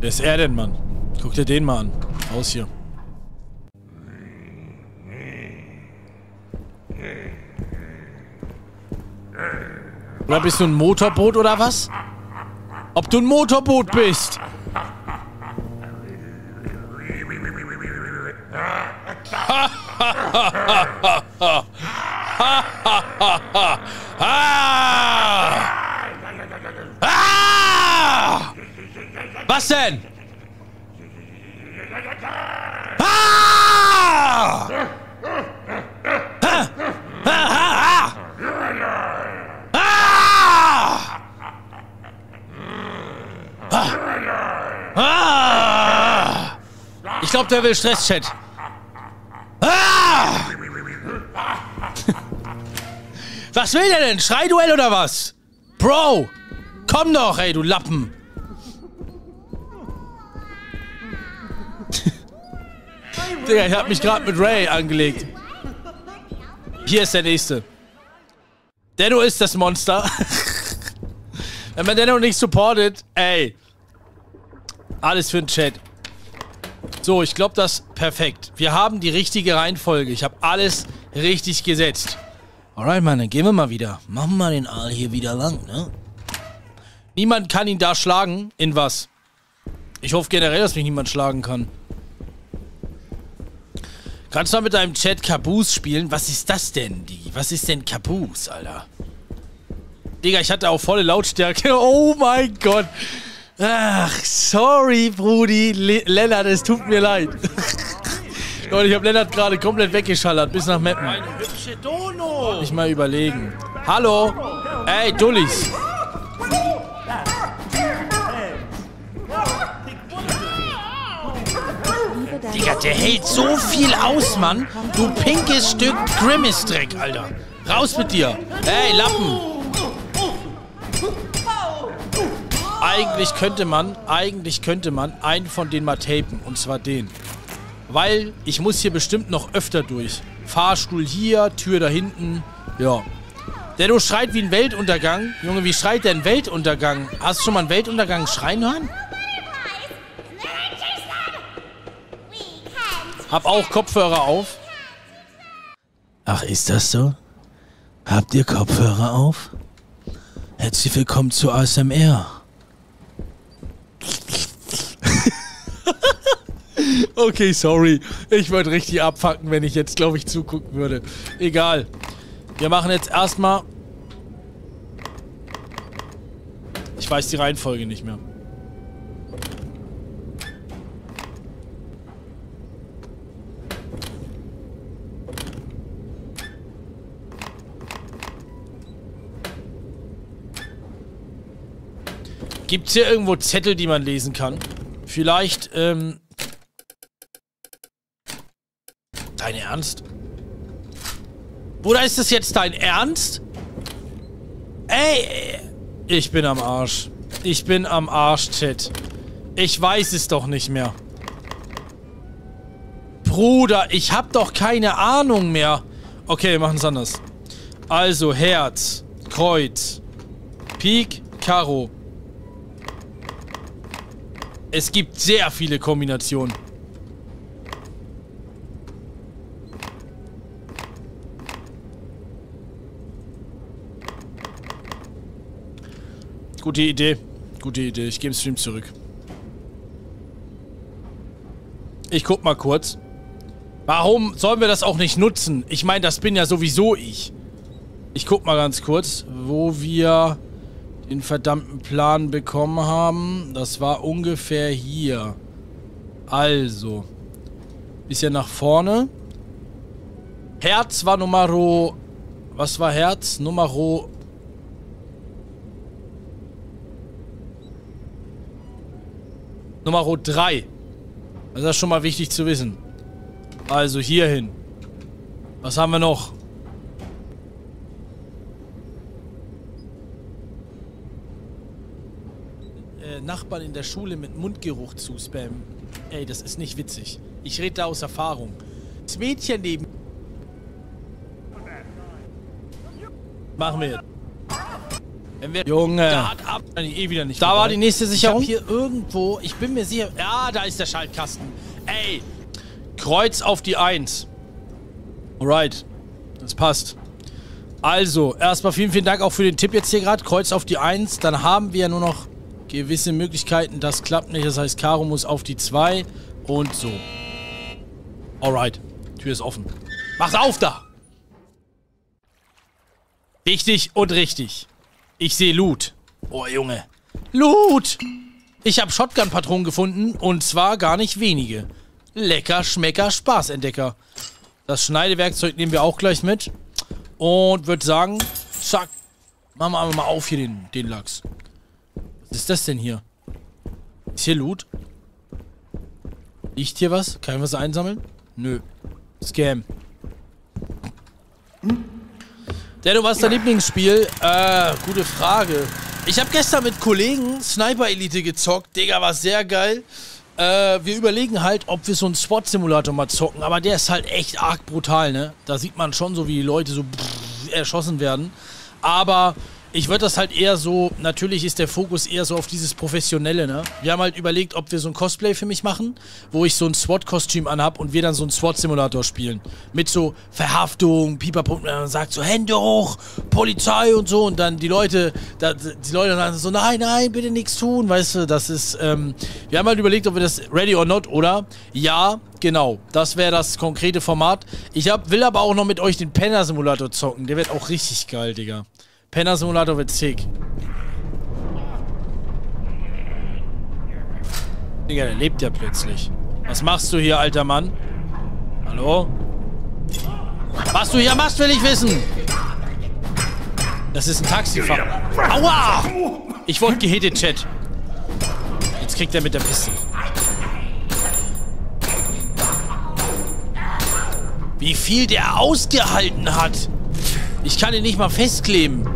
Wer ist er denn, Mann? Guck dir den mal an. Raus hier. Oder bist du ein Motorboot oder was? Ob du ein Motorboot bist? Was denn? Ah! Ah! Ah! Ich glaube, der will Stress-Chat. Ah! Was will der denn? Schrei-Duell oder was? Bro, komm doch, ey, du Lappen. Digga, ich hab mich gerade mit Ray angelegt. Hier ist der nächste. Denno ist das Monster. Wenn man Denno nicht supportet, ey. Alles für den Chat. So, ich glaube, das ist perfekt. Wir haben die richtige Reihenfolge. Ich habe alles richtig gesetzt. Alright, Mann, dann gehen wir mal wieder. Machen wir den Aal hier wieder lang, ne? Niemand kann ihn da schlagen. In was? Ich hoffe generell, dass mich niemand schlagen kann. Kannst du mal mit deinem Chat Caboose spielen? Was ist das denn, die? Was ist denn Caboose, Alter? Digga, ich hatte auch volle Lautstärke. Oh mein Gott. Ach, sorry, Brudi. Le Lennart, es tut mir leid. Leute, ich habe Lennart gerade komplett weggeschallert. Bis nach Meppen. Nicht mal überlegen. Hallo. Ey, Dullis. Digga, der hält so viel aus, Mann. Du pinkes Stück Grimace-Dreck, Alter. Raus mit dir. Ey, Lappen. Eigentlich könnte man, eigentlich könnte man einen von denen mal tapen. Und zwar den. Weil ich muss hier bestimmt noch öfter durch. Fahrstuhl hier, Tür da hinten. Ja. Der du schreit wie ein Weltuntergang. Junge, wie schreit der ein Weltuntergang? Hast du schon mal einen Weltuntergang schreien hören? Hab auch Kopfhörer auf. Ach, ist das so? Habt ihr Kopfhörer auf? Herzlich willkommen zu A S M R. Okay, sorry. Ich würde richtig abfacken, wenn ich jetzt, glaube ich, zugucken würde. Egal. Wir machen jetzt erstmal... Ich weiß die Reihenfolge nicht mehr. Gibt's hier irgendwo Zettel, die man lesen kann? Vielleicht, ähm... Dein Ernst? Bruder, ist das jetzt dein Ernst? Ey! Ich bin am Arsch. Ich bin am Arsch, Chat. Ich weiß es doch nicht mehr. Bruder, ich hab doch keine Ahnung mehr. Okay, wir machen es anders. Also, Herz, Kreuz, Pik, Karo. Es gibt sehr viele Kombinationen. Gute Idee. Gute Idee. Ich gehe im Stream zurück. Ich guck mal kurz. Warum sollen wir das auch nicht nutzen? Ich meine, das bin ja sowieso ich. Ich guck mal ganz kurz, wo wir den verdammten Plan bekommen haben. Das war ungefähr hier. Also. Bisschen nach vorne. Herz war Numero... Was war Herz? Numero... Nummer drei. Das ist schon mal wichtig zu wissen. Also hierhin. Was haben wir noch? Äh, Nachbarn in der Schule mit Mundgeruch zu spammen. Ey, das ist nicht witzig. Ich rede da aus Erfahrung. Das Mädchen neben... Machen wir jetzt. Wenn wir Junge, da, hat ab, eh wieder nicht da war die nächste Sicherung. Ich hab hier irgendwo, ich bin mir sicher, ja, da ist der Schaltkasten. Ey, Kreuz auf die eins. Alright, das passt. Also, erstmal vielen, vielen Dank auch für den Tipp jetzt hier gerade. Kreuz auf die eins, dann haben wir ja nur noch gewisse Möglichkeiten. Das klappt nicht, das heißt, Karo muss auf die zwei und so. Alright, Tür ist offen. Mach's auf da! Richtig und richtig. Ich sehe Loot. Oh, Junge. Loot! Ich habe Shotgun-Patronen gefunden und zwar gar nicht wenige. Lecker, Schmecker, Spaßentdecker. Das Schneidewerkzeug nehmen wir auch gleich mit. Und würde sagen, zack. Machen wir einfach mal auf hier den, den Lachs. Was ist das denn hier? Ist hier Loot? Liegt hier was? Kann ich was einsammeln? Nö. Scam. Hm? Thaddäus, was ist dein Lieblingsspiel? Äh, gute Frage. Ich habe gestern mit Kollegen Sniper Elite gezockt. Digga, war sehr geil. Äh, wir überlegen halt, ob wir so einen SWAT-Simulator mal zocken. Aber der ist halt echt arg brutal, ne? Da sieht man schon so, wie die Leute so erschossen werden. Aber ich würde das halt eher so... Natürlich ist der Fokus eher so auf dieses Professionelle, ne? Wir haben halt überlegt, ob wir so ein Cosplay für mich machen, wo ich so ein SWAT-Kostüm anhab und wir dann so einen SWAT-Simulator spielen. Mit so Verhaftung, Pipapo, man sagt so Hände hoch, Polizei und so. Und dann die Leute, da, die Leute dann so, nein, nein, bitte nichts tun, weißt du, das ist... Ähm, wir haben halt überlegt, ob wir das Ready or Not, oder? Ja, genau, das wäre das konkrete Format. Ich hab, will aber auch noch mit euch den Penner-Simulator zocken, der wird auch richtig geil, Digga. Penner-Simulator wird sick. Digga, der lebt ja plötzlich. Was machst du hier, alter Mann? Hallo? Was du hier machst, will ich wissen! Das ist ein Taxifahrer. Aua! Ich wurde gehittet, Chat. Jetzt kriegt er mit der Piste. Wie viel der ausgehalten hat! Ich kann ihn nicht mal festkleben.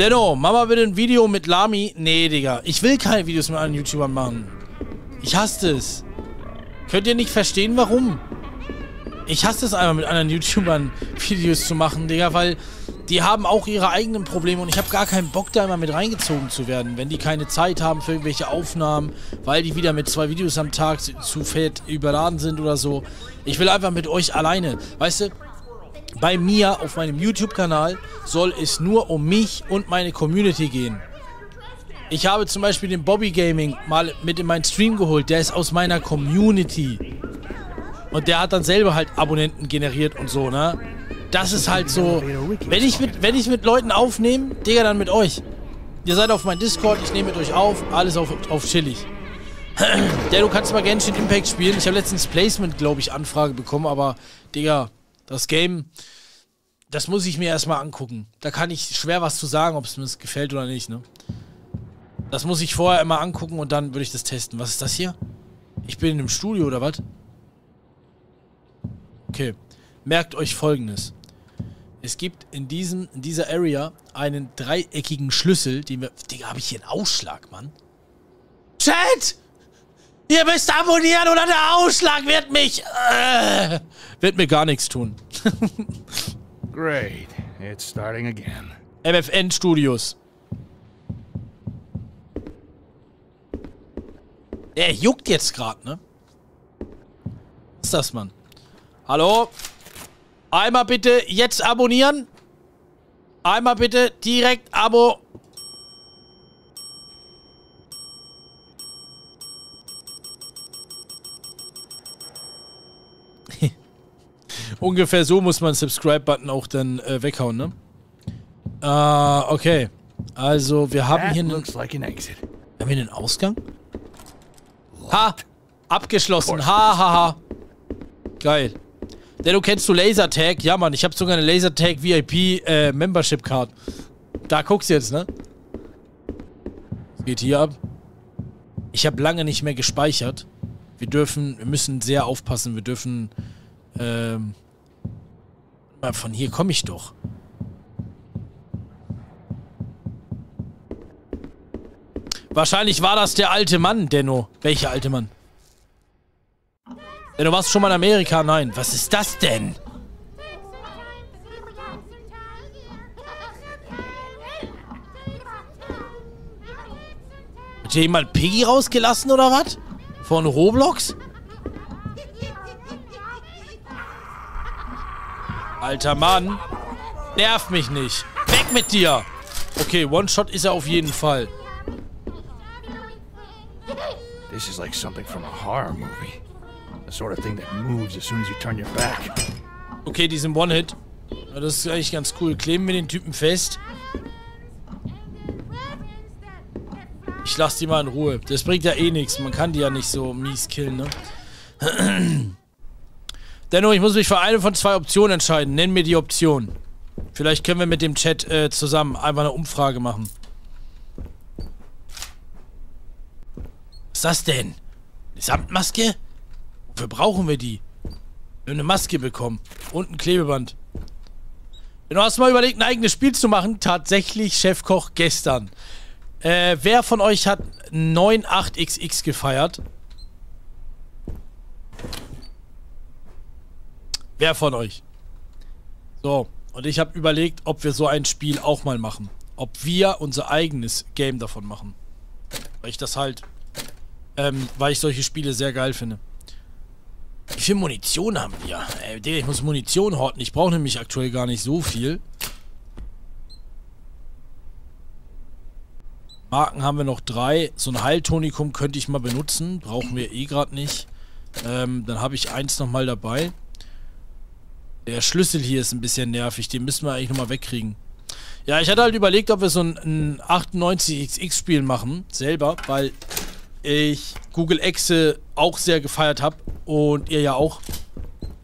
Denno, Mama bitte ein Video mit Lami. Nee, Digga. Ich will keine Videos mit anderen YouTubern machen. Ich hasse es. Könnt ihr nicht verstehen, warum? Ich hasse es einmal, mit anderen YouTubern Videos zu machen, Digga, weil die haben auch ihre eigenen Probleme und ich habe gar keinen Bock, da immer mit reingezogen zu werden, wenn die keine Zeit haben für irgendwelche Aufnahmen, weil die wieder mit zwei Videos am Tag zu fett überladen sind oder so. Ich will einfach mit euch alleine. Weißt du? Bei mir auf meinem YouTube-Kanal soll es nur um mich und meine Community gehen. Ich habe zum Beispiel den Bobby Gaming mal mit in meinen Stream geholt. Der ist aus meiner Community. Und der hat dann selber halt Abonnenten generiert und so, ne? Das ist halt so... Wenn ich mit, wenn ich mit Leuten aufnehme, Digga, dann mit euch. Ihr seid auf meinem Discord, ich nehme mit euch auf. Alles auf, auf chillig. Ja, du kannst mal Genshin Impact spielen. Ich habe letztens Placement, glaube ich, Anfrage bekommen, aber, Digga... Das Game, das muss ich mir erstmal angucken. Da kann ich schwer was zu sagen, ob es mir gefällt oder nicht, ne? Das muss ich vorher immer angucken und dann würde ich das testen. Was ist das hier? Ich bin in einem Studio oder was? Okay. Merkt euch Folgendes. Es gibt in diesem, in dieser Area einen dreieckigen Schlüssel, den wir... Digga, habe ich hier einen Ausschlag, Mann? Chat! Ihr müsst abonnieren oder der Ausschlag wird mich... Äh, wird mir gar nichts tun. Great. It's starting again. M F N Studios. Er juckt jetzt gerade, ne? Was ist das, Mann? Hallo? Einmal bitte jetzt abonnieren. Einmal bitte direkt Abo... Ungefähr so muss man Subscribe-Button auch dann äh, weghauen, ne? Äh, uh, okay. Also, wir haben hier einen... Like an exit. Haben wir einen Ausgang? Ha! Abgeschlossen. Ha, ha, ha. Geil. Denn du kennst du Lasertag? Ja, Mann, ich habe sogar eine Lasertag V I P äh, Membership Card. Da guckst du jetzt, ne? Was geht hier ab? Ich habe lange nicht mehr gespeichert. Wir dürfen... Wir müssen sehr aufpassen. Wir dürfen... Ähm... Von hier komme ich doch. Wahrscheinlich war das der alte Mann, Denno. Welcher alte Mann? Denno, warst du schon mal in Amerika? Nein. Was ist das denn? Hat hier jemand Piggy rausgelassen oder was? Von Roblox? Alter Mann. Nerv mich nicht. Weg mit dir. Okay, One-Shot ist er auf jeden Fall. This is like something from a horror movie. The sort of thing that moves as soon as you turn your back. Okay, diesen One-Hit. Das ist eigentlich ganz cool. Kleben wir den Typen fest. Ich lasse die mal in Ruhe. Das bringt ja eh nichts. Man kann die ja nicht so mies killen, ne? Dennoch, ich muss mich für eine von zwei Optionen entscheiden. Nenn mir die Option. Vielleicht können wir mit dem Chat äh, zusammen einfach eine Umfrage machen. Was ist das denn? Eine Samtmaske? Wofür brauchen wir die? Wir haben eine Maske bekommen. Und ein Klebeband. Wenn du hast mal überlegt, ein eigenes Spiel zu machen. Tatsächlich Chefkoch gestern. Äh, wer von euch hat neun acht X X gefeiert? Wer von euch? So. Und ich habe überlegt, ob wir so ein Spiel auch mal machen. Ob wir unser eigenes Game davon machen. Weil ich das halt... Ähm, weil ich solche Spiele sehr geil finde. Wie viel Munition haben wir? Ey, ich muss Munition horten. Ich brauche nämlich aktuell gar nicht so viel. Marken haben wir noch drei. So ein Heiltonikum könnte ich mal benutzen. Brauchen wir eh gerade nicht. Ähm, dann habe ich eins nochmal dabei. Der Schlüssel hier ist ein bisschen nervig. Den müssen wir eigentlich nochmal wegkriegen. Ja, ich hatte halt überlegt, ob wir so ein, ein achtundneunzig X X-Spiel machen. Selber, weil... ich Google Exe auch sehr gefeiert habe und ihr ja auch,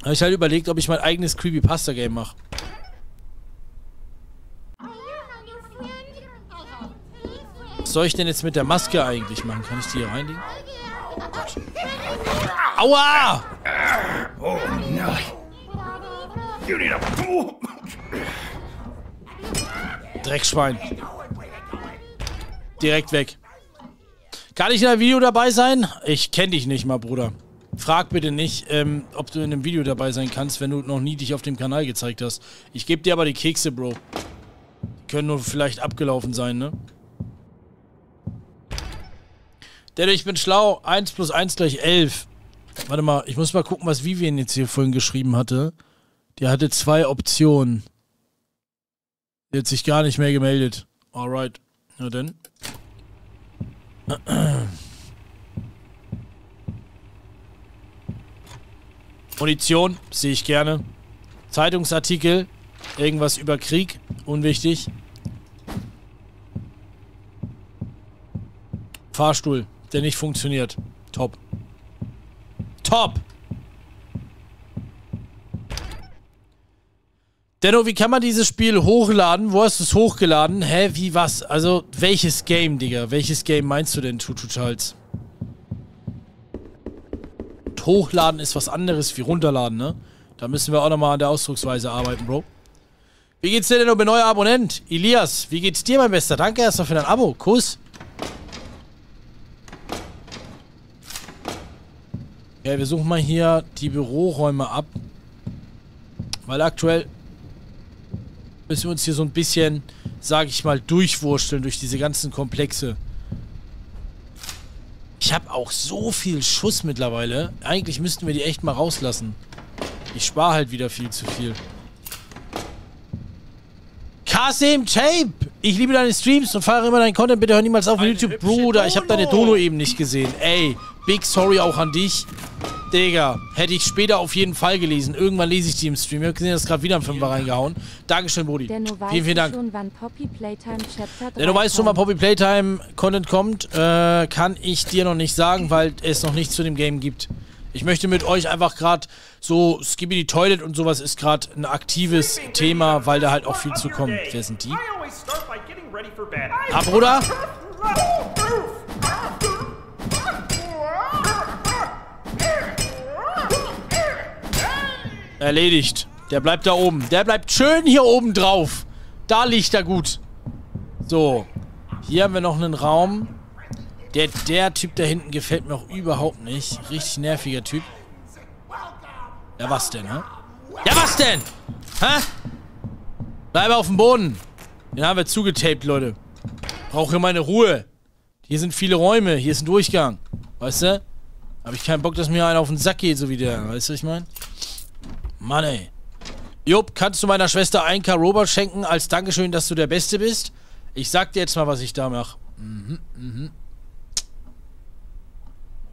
habe ich halt überlegt, ob ich mein eigenes Creepypasta-Game mache. Was soll ich denn jetzt mit der Maske eigentlich machen? Kann ich die hier reinlegen? Aua! Oh nein! Dreckschwein. Direkt weg. Kann ich in einem Video dabei sein? Ich kenne dich nicht mal, Bruder. Frag bitte nicht, ähm, ob du in einem Video dabei sein kannst, wenn du noch nie dich auf dem Kanal gezeigt hast. Ich gebe dir aber die Kekse, Bro. Die können nur vielleicht abgelaufen sein, ne? Der, ich bin schlau. eins plus eins gleich elf. Warte mal, ich muss mal gucken, was Vivian jetzt hier vorhin geschrieben hatte. Die hatte zwei Optionen. Die hat sich gar nicht mehr gemeldet. Alright. Na denn. Munition, sehe ich gerne. Zeitungsartikel, irgendwas über Krieg, unwichtig. Fahrstuhl, der nicht funktioniert. Top. Top! Denno, wie kann man dieses Spiel hochladen? Wo hast du es hochgeladen? Hä, wie, was? Also, welches Game, Digga? Welches Game meinst du denn, Tutu-Charles? Hochladen ist was anderes wie runterladen, ne? Da müssen wir auch nochmal an der Ausdrucksweise arbeiten, Bro. Wie geht's dir denn, Denno, neuer Abonnent? Elias, wie geht's dir, mein Bester? Danke erstmal für dein Abo. Kuss. Ja, wir suchen mal hier die Büroräume ab. Weil aktuell müssen wir uns hier so ein bisschen, sage ich mal, durchwursteln durch diese ganzen Komplexe. Ich habe auch so viel Schuss mittlerweile. Eigentlich müssten wir die echt mal rauslassen. Ich spare halt wieder viel zu viel. Kasim Tape! Ich liebe deine Streams und feiere immer deinen Content. Bitte hör niemals auf mit YouTube, Bruder. Ich habe deine Dono eben nicht gesehen. Ey, big sorry auch an dich. Digga, hätte ich später auf jeden Fall gelesen. Irgendwann lese ich die im Stream. Ich habe gesehen, dass gerade wieder ein Fünfer reingehauen. Dankeschön, Brudi. Vielen, vielen Dank. Denn du weißt schon, wann Poppy Playtime Content kommt, äh, kann ich dir noch nicht sagen, weil es noch nichts zu dem Game gibt. Ich möchte mit euch einfach gerade so, Skibidi Toilet und sowas ist gerade ein aktives Thema, weil da halt auch viel zu kommt. Wer sind die? Ah, Bruder! Erledigt. Der bleibt da oben. Der bleibt schön hier oben drauf. Da liegt er gut. So. Hier haben wir noch einen Raum. Der, der Typ da hinten gefällt mir auch überhaupt nicht. Richtig nerviger Typ. Ja, was denn, hä? Ja, was denn? Hä? Bleib auf dem Boden. Den haben wir zugetaped, Leute. Brauche hier meine Ruhe. Hier sind viele Räume. Hier ist ein Durchgang. Weißt du? Habe ich keinen Bock, dass mir einer auf den Sack geht, so wie der. Weißt du, was ich meine? Mann, ey. Jupp, kannst du meiner Schwester ein K-Robot schenken als Dankeschön, dass du der Beste bist? Ich sag dir jetzt mal, was ich da mache. Mhm, mhm.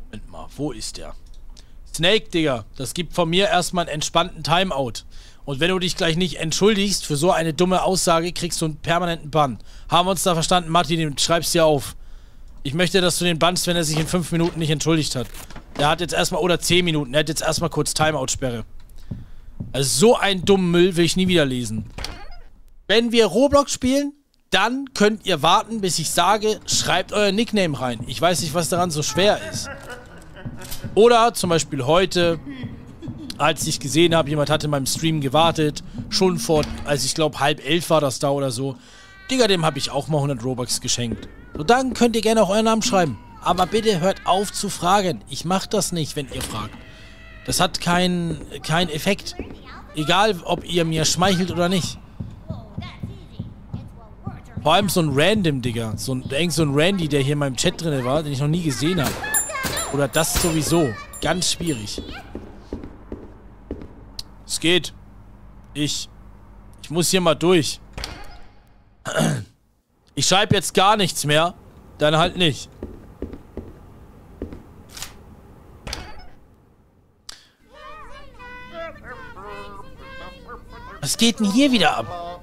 Moment mal, wo ist der? Snake, Digga, das gibt von mir erstmal einen entspannten Timeout. Und wenn du dich gleich nicht entschuldigst für so eine dumme Aussage, kriegst du einen permanenten Bann. Haben wir uns da verstanden, Martin? Den schreibst dir auf. Ich möchte, dass du den bannst, wenn er sich in fünf Minuten nicht entschuldigt hat. Der hat jetzt erstmal, oder zehn Minuten, der hat jetzt erstmal kurz Timeout-Sperre. Also so einen dummen Müll will ich nie wieder lesen. Wenn wir Roblox spielen, dann könnt ihr warten, bis ich sage, schreibt euer Nickname rein. Ich weiß nicht, was daran so schwer ist. Oder zum Beispiel heute, als ich gesehen habe, jemand hatte in meinem Stream gewartet. Schon vor, als ich glaube, halb elf war das da oder so. Digga, dem habe ich auch mal hundert Robux geschenkt. So, dann könnt ihr gerne auch euren Namen schreiben. Aber bitte hört auf zu fragen. Ich mache das nicht, wenn ihr fragt. Das hat keinen kein Effekt. Egal, ob ihr mir schmeichelt oder nicht. Vor allem so ein Random, Digga. So ein, irgend so ein Randy, der hier in meinem Chat drin war, den ich noch nie gesehen habe. Oder das sowieso. Ganz schwierig. Es geht. Ich. Ich muss hier mal durch. Ich schreibe jetzt gar nichts mehr. Dann halt nicht. Was geht denn hier wieder ab?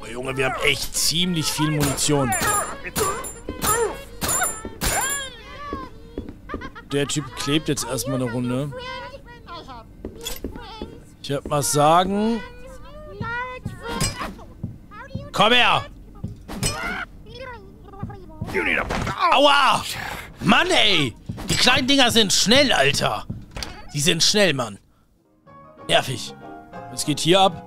Oh, Junge, wir haben echt ziemlich viel Munition. Der Typ klebt jetzt erstmal eine Runde. Ich hab mal sagen... Komm her! Aua! Mann, ey! Die kleinen Dinger sind schnell, Alter! Die sind schnell, Mann. Nervig. Was geht hier ab?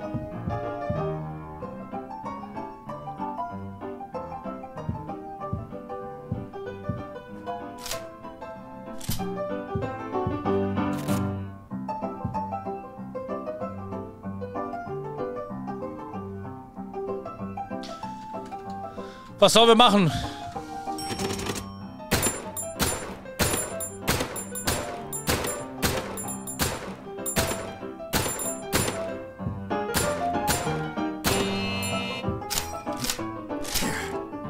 Was sollen wir machen?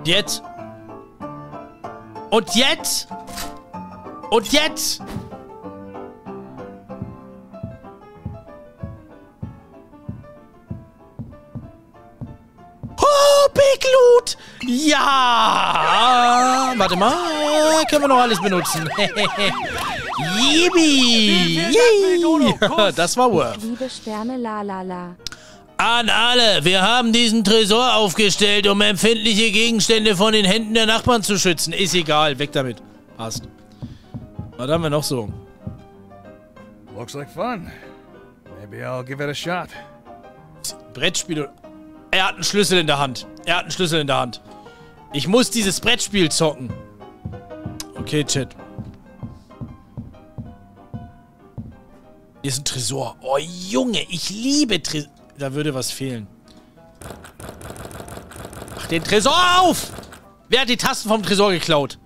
Jetzt. Und jetzt? Und jetzt? Oh, Big Loot! Ja! Warte mal. Können wir noch alles benutzen? Yibi! Yeah. Das war Worth. Liebe Sterne, la la la. An alle, wir haben diesen Tresor aufgestellt, um empfindliche Gegenstände von den Händen der Nachbarn zu schützen. Ist egal, weg damit. Passt. Was haben wir noch so? Looks like fun. Maybe I'll give it a shot. Brettspiel. Er hat einen Schlüssel in der Hand. Er hat einen Schlüssel in der Hand. Ich muss dieses Brettspiel zocken. Okay, Chat. Hier ist ein Tresor. Oh, Junge, ich liebe Tresor. Da würde was fehlen. Mach den Tresor auf! Wer hat die Tasten vom Tresor geklaut?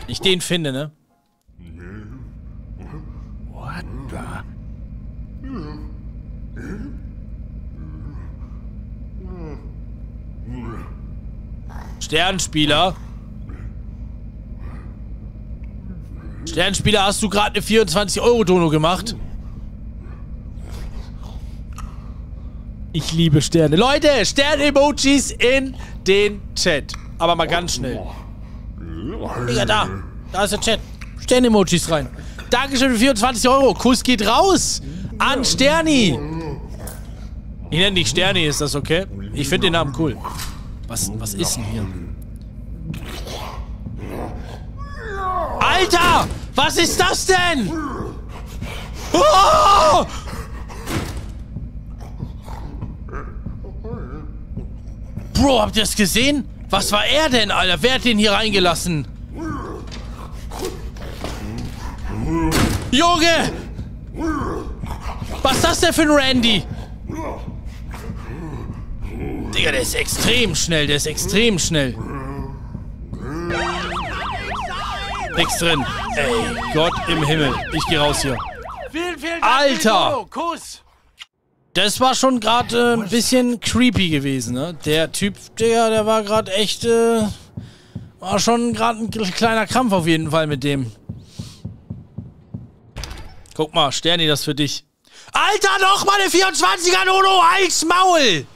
Wenn ich den finde, ne? What the... Sternspieler? Sternspieler, hast du gerade eine vierundzwanzig Euro Dono gemacht? Ich liebe Sterne. Leute, Stern-Emojis in den Chat. Aber mal ganz schnell. Digga, da. Da ist der Chat. Stern-Emojis rein. Dankeschön für vierundzwanzig Euro. Kuss geht raus an Sterni. Ich nenne dich Sterni, ist das okay? Ich finde den Namen cool. Was, was ist denn hier? Alter! Was ist das denn? Oh! Bro, habt ihr das gesehen? Was war er denn, Alter? Wer hat den hier reingelassen? Junge! Was ist das denn für ein Randy? Digga, der ist extrem schnell. Der ist extrem schnell. Nix drin. Ey, Gott im Himmel. Ich geh raus hier. Vielen, vielen Dank, Alter! Kuss. Das war schon gerade äh, ein bisschen creepy gewesen, ne? Der Typ, Digga, der war gerade echt... Äh, war schon gerade ein kleiner Krampf auf jeden Fall mit dem. Guck mal, Sterni, das für dich. Alter, nochmal eine vierundzwanziger Dono, halt's Maul!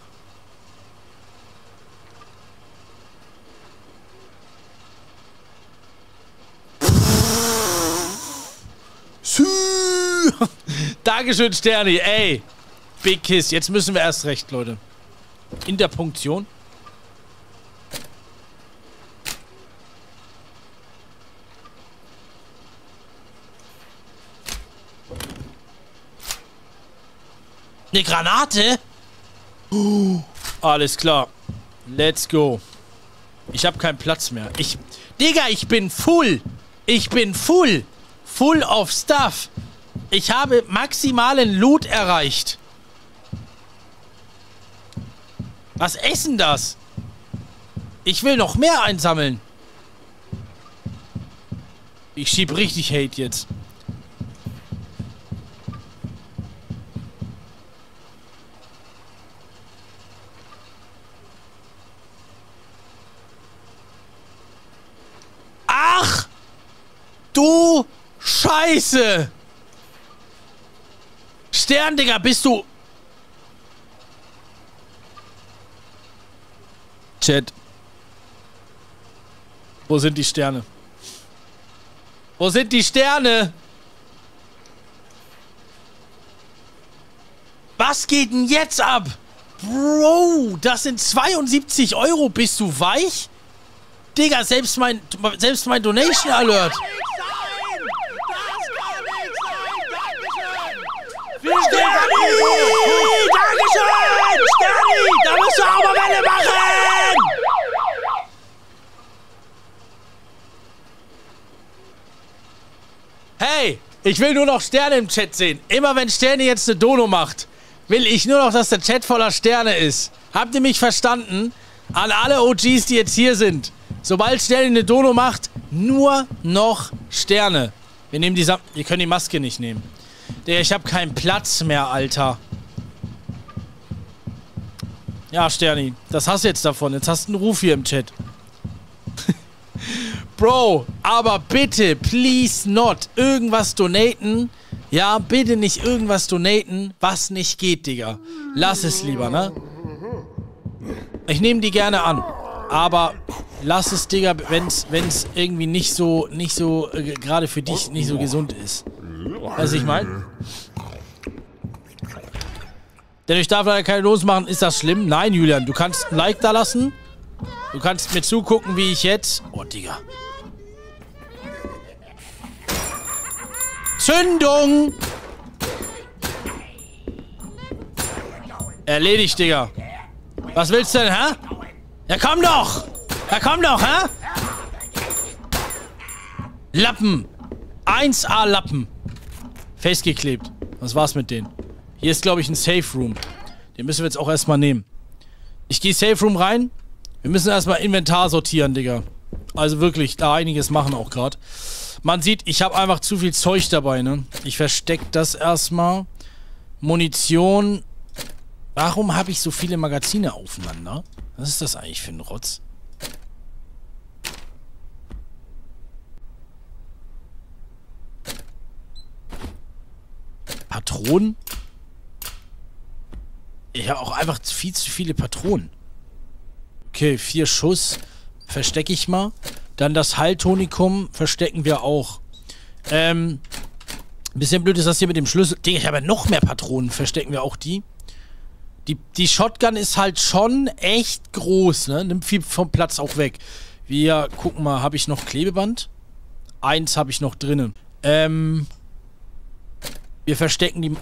Dankeschön, Sterni, ey. Big Kiss. Jetzt müssen wir erst recht, Leute. Interpunktion. Eine Granate? Uh, alles klar. Let's go. Ich habe keinen Platz mehr. Ich, Digga, ich bin full. Ich bin full. Full of stuff. Ich habe maximalen Loot erreicht. Was essen das? Ich will noch mehr einsammeln. Ich schieb richtig Hate jetzt. Ach! Du Scheiße! Stern, Digga, bist du... Chat. Wo sind die Sterne? Wo sind die Sterne? Was geht denn jetzt ab? Bro, das sind zweiundsiebzig Euro. Bist du weich? Digga, selbst mein, selbst mein Donation Alert. Sterni! Dankeschön! Sterni! Da musst du auch mal Welle machen! Hey! Ich will nur noch Sterne im Chat sehen. Immer wenn Sterni jetzt eine Dono macht, will ich nur noch, dass der Chat voller Sterne ist. Habt ihr mich verstanden? An alle O Gs, die jetzt hier sind. Sobald Sterni eine Dono macht, nur noch Sterne. Wir nehmen die Sam... Ihr könnt die Maske nicht nehmen. Digga, ich hab keinen Platz mehr, Alter. Ja, Sterni, das hast du jetzt davon. Jetzt hast du einen Ruf hier im Chat. Bro, aber bitte, please not, irgendwas donaten. Ja, bitte nicht irgendwas donaten, was nicht geht, Digga. Lass es lieber, ne? Ich nehme die gerne an. Aber lass es, Digga, wenn's, wenn's irgendwie nicht so, nicht so, äh, gerade für dich nicht so gesund ist. Weiß ich mein? Denn ich darf leider keine Los machen. Ist das schlimm? Nein, Julian. Du kannst ein Like da lassen. Du kannst mir zugucken, wie ich jetzt... Oh, Digga. Zündung! Erledigt, Digga. Was willst du denn, hä? Ja, komm doch! Ja, komm doch, hä? Lappen! eins A Lappen. Festgeklebt. Was war's mit denen? Hier ist, glaube ich, ein Safe Room. Den müssen wir jetzt auch erstmal nehmen. Ich gehe Safe Room rein. Wir müssen erstmal Inventar sortieren, Digga. Also wirklich, da einiges machen auch gerade. Man sieht, ich habe einfach zu viel Zeug dabei, ne? Ich verstecke das erstmal. Munition. Warum habe ich so viele Magazine aufeinander? Was ist das eigentlich für ein Rotz? Patronen? Ich habe auch einfach viel zu viele Patronen. Okay, vier Schuss. Verstecke ich mal. Dann das Heiltonikum verstecken wir auch. Ähm, ein bisschen blöd ist das hier mit dem Schlüssel. Digga, ich habe ja noch mehr Patronen. Verstecken wir auch die. Die, die Shotgun ist halt schon echt groß, ne? Nimmt viel vom Platz auch weg. Wir gucken mal, habe ich noch Klebeband? Eins habe ich noch drinnen. Ähm, wir verstecken die...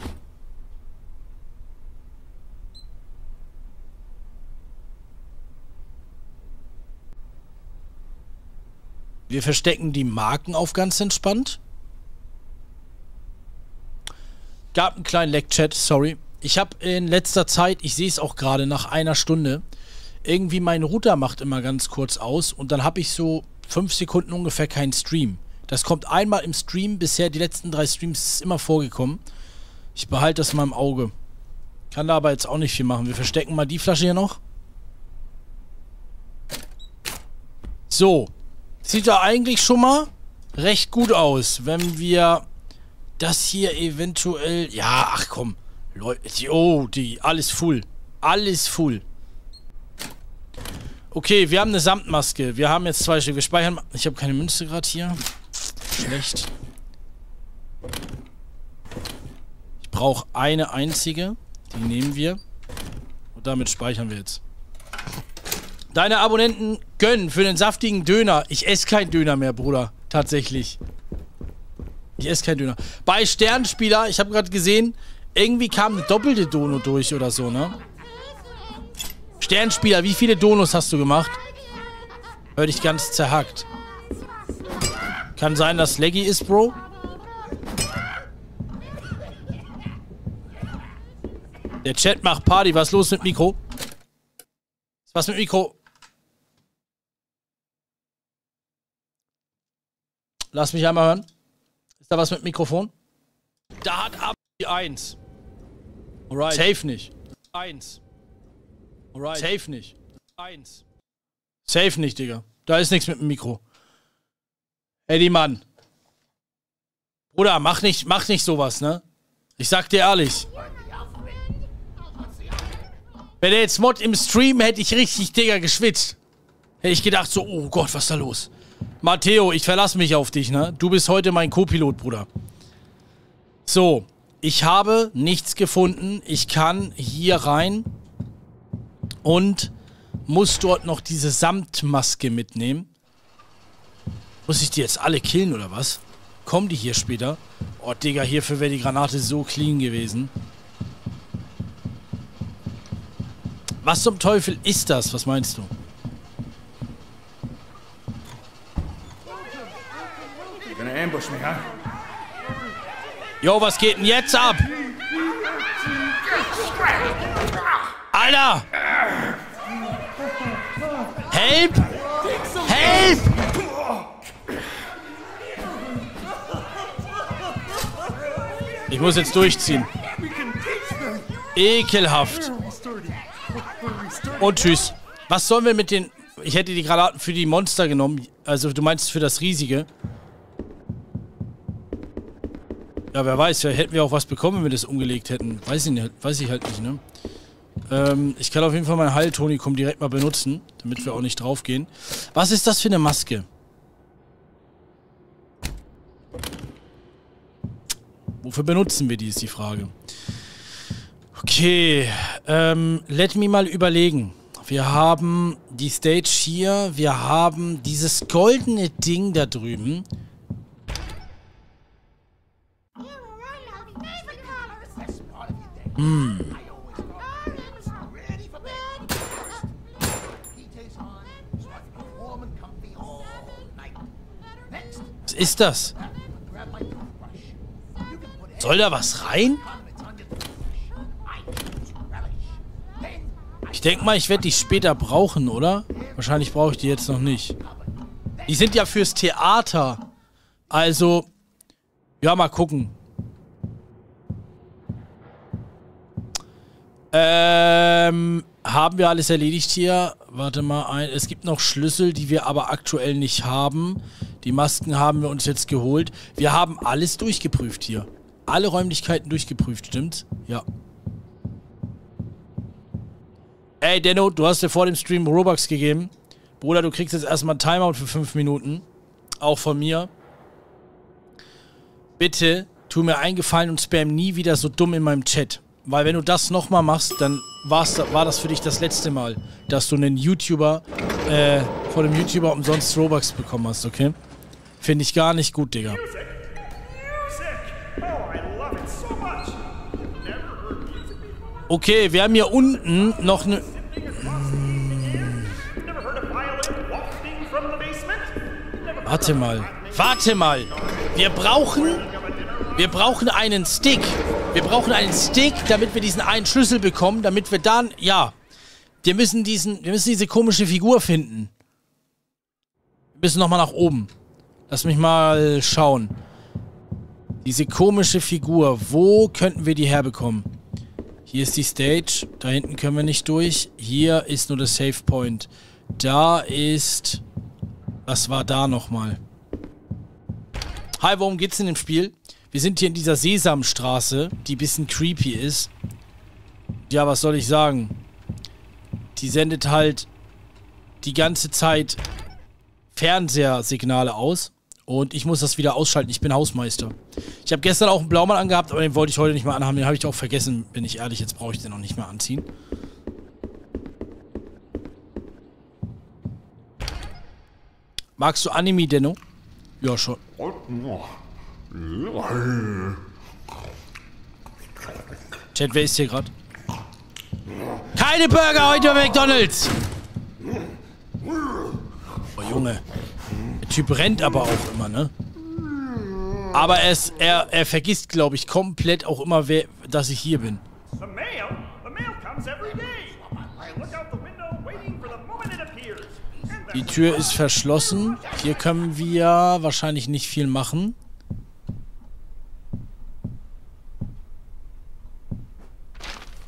Wir verstecken die Marken auf ganz entspannt. Gab einen kleinen Leck-Chat, sorry. Ich habe in letzter Zeit, ich sehe es auch gerade nach einer Stunde, irgendwie mein Router macht immer ganz kurz aus und dann habe ich so fünf Sekunden ungefähr keinen Stream. Das kommt einmal im Stream, bisher die letzten drei Streams ist es immer vorgekommen. Ich behalte das mal im Auge. Kann da aber jetzt auch nicht viel machen. Wir verstecken mal die Flasche hier noch. So. Sieht da eigentlich schon mal recht gut aus, wenn wir das hier eventuell... Ja, ach komm. Leute, oh, die, alles full. Alles full. Okay, wir haben eine Samtmaske. Wir haben jetzt zwei Stück. Wir speichern... Ich habe keine Münze gerade hier. Schlecht. Ich brauche eine einzige. Die nehmen wir. Und damit speichern wir jetzt. Deine Abonnenten gönnen für den saftigen Döner. Ich esse keinen Döner mehr, Bruder. Tatsächlich. Ich esse keinen Döner. Bei Sternspieler, ich habe gerade gesehen, irgendwie kam eine doppelte Dono durch oder so, ne? Sternspieler, wie viele Donos hast du gemacht? Hör dich ganz zerhackt. Kann sein, dass Leggy ist, Bro. Der Chat macht Party. Was ist los mit Mikro? Was mit Mikro? Lass mich einmal hören. Ist da was mit Mikrofon? Da hat ab die eins. Alright. Safe nicht. eins. Alright. Safe nicht. eins. Safe nicht, Digga. Da ist nichts mit dem Mikro. Eddie, Mann. Bruder, mach nicht, mach nicht sowas, ne? Ich sag dir ehrlich. Wenn der jetzt Mod im Stream, hätte ich richtig, Digga, geschwitzt. Hätte ich gedacht so, oh Gott, was ist da los? Matteo, ich verlasse mich auf dich, ne? Du bist heute mein Co-Pilot, Bruder. So, ich habe nichts gefunden. Ich kann hier rein und muss dort noch diese Samtmaske mitnehmen. Muss ich die jetzt alle killen, oder was? Kommen die hier später? Oh, Digga, hierfür wäre die Granate so clean gewesen. Was zum Teufel ist das? Was meinst du? Jo, was geht denn jetzt ab? Alter! Help! Help! Ich muss jetzt durchziehen. Ekelhaft. Und tschüss. Was sollen wir mit den... Ich hätte die Granaten für die Monster genommen. Also du meinst für das Riesige. Ja, wer weiß. Vielleicht hätten wir auch was bekommen, wenn wir das umgelegt hätten. Weiß ich, nicht, weiß ich halt nicht, ne? Ähm, ich kann auf jeden Fall mein Heiltonikum direkt mal benutzen, damit wir auch nicht draufgehen. Was ist das für eine Maske? Wofür benutzen wir die, ist die Frage. Okay, ähm, let me mal überlegen. Wir haben die Stage hier, wir haben dieses goldene Ding da drüben. Hm. Was ist das? Soll da was rein? Ich denke mal, ich werde die später brauchen, oder? Wahrscheinlich brauche ich die jetzt noch nicht. Die sind ja fürs Theater. Also, ja, mal gucken. Ähm, haben wir alles erledigt hier? Warte mal ein. Es gibt noch Schlüssel, die wir aber aktuell nicht haben. Die Masken haben wir uns jetzt geholt. Wir haben alles durchgeprüft hier. Alle Räumlichkeiten durchgeprüft, stimmt's? Ja. Ey, Denno, du hast dir vor dem Stream Robux gegeben. Bruder, du kriegst jetzt erstmal ein Timeout für fünf Minuten. Auch von mir. Bitte, tu mir einen Gefallen und spam nie wieder so dumm in meinem Chat. Weil wenn du das nochmal machst, dann war's, war das für dich das letzte Mal, dass du einen YouTuber, äh, vor dem YouTuber umsonst Robux bekommen hast, okay? Finde ich gar nicht gut, Digga. Okay, wir haben hier unten noch eine... Warte mal. Warte mal. Wir brauchen... Wir brauchen einen Stick. Wir brauchen einen Stick, damit wir diesen einen Schlüssel bekommen, damit wir dann... Ja. Wir müssen diesen... Wir müssen diese komische Figur finden. Wir müssen nochmal nach oben. Lass mich mal schauen. Diese komische Figur. Wo könnten wir die herbekommen? Hier ist die Stage. Da hinten können wir nicht durch. Hier ist nur der Save Point. Da ist... Was war da nochmal? Hi, worum geht's in dem Spiel? Wir sind hier in dieser Sesamstraße, die ein bisschen creepy ist. Ja, was soll ich sagen? Die sendet halt die ganze Zeit Fernsehersignale aus. Und ich muss das wieder ausschalten. Ich bin Hausmeister. Ich habe gestern auch einen Blaumann angehabt, aber den wollte ich heute nicht mehr anhaben. Den habe ich auch vergessen, bin ich ehrlich. Jetzt brauche ich den noch nicht mehr anziehen. Magst du Anime, Denno? Ja, schon. Chat, wer ist hier gerade? Keine Burger heute bei McDonald's! Oh, Junge. Der Typ rennt aber auch immer, ne? Aber er, ist, er, er vergisst, glaube ich, komplett auch immer, wer, dass ich hier bin. Die Tür ist verschlossen. Hier können wir wahrscheinlich nicht viel machen.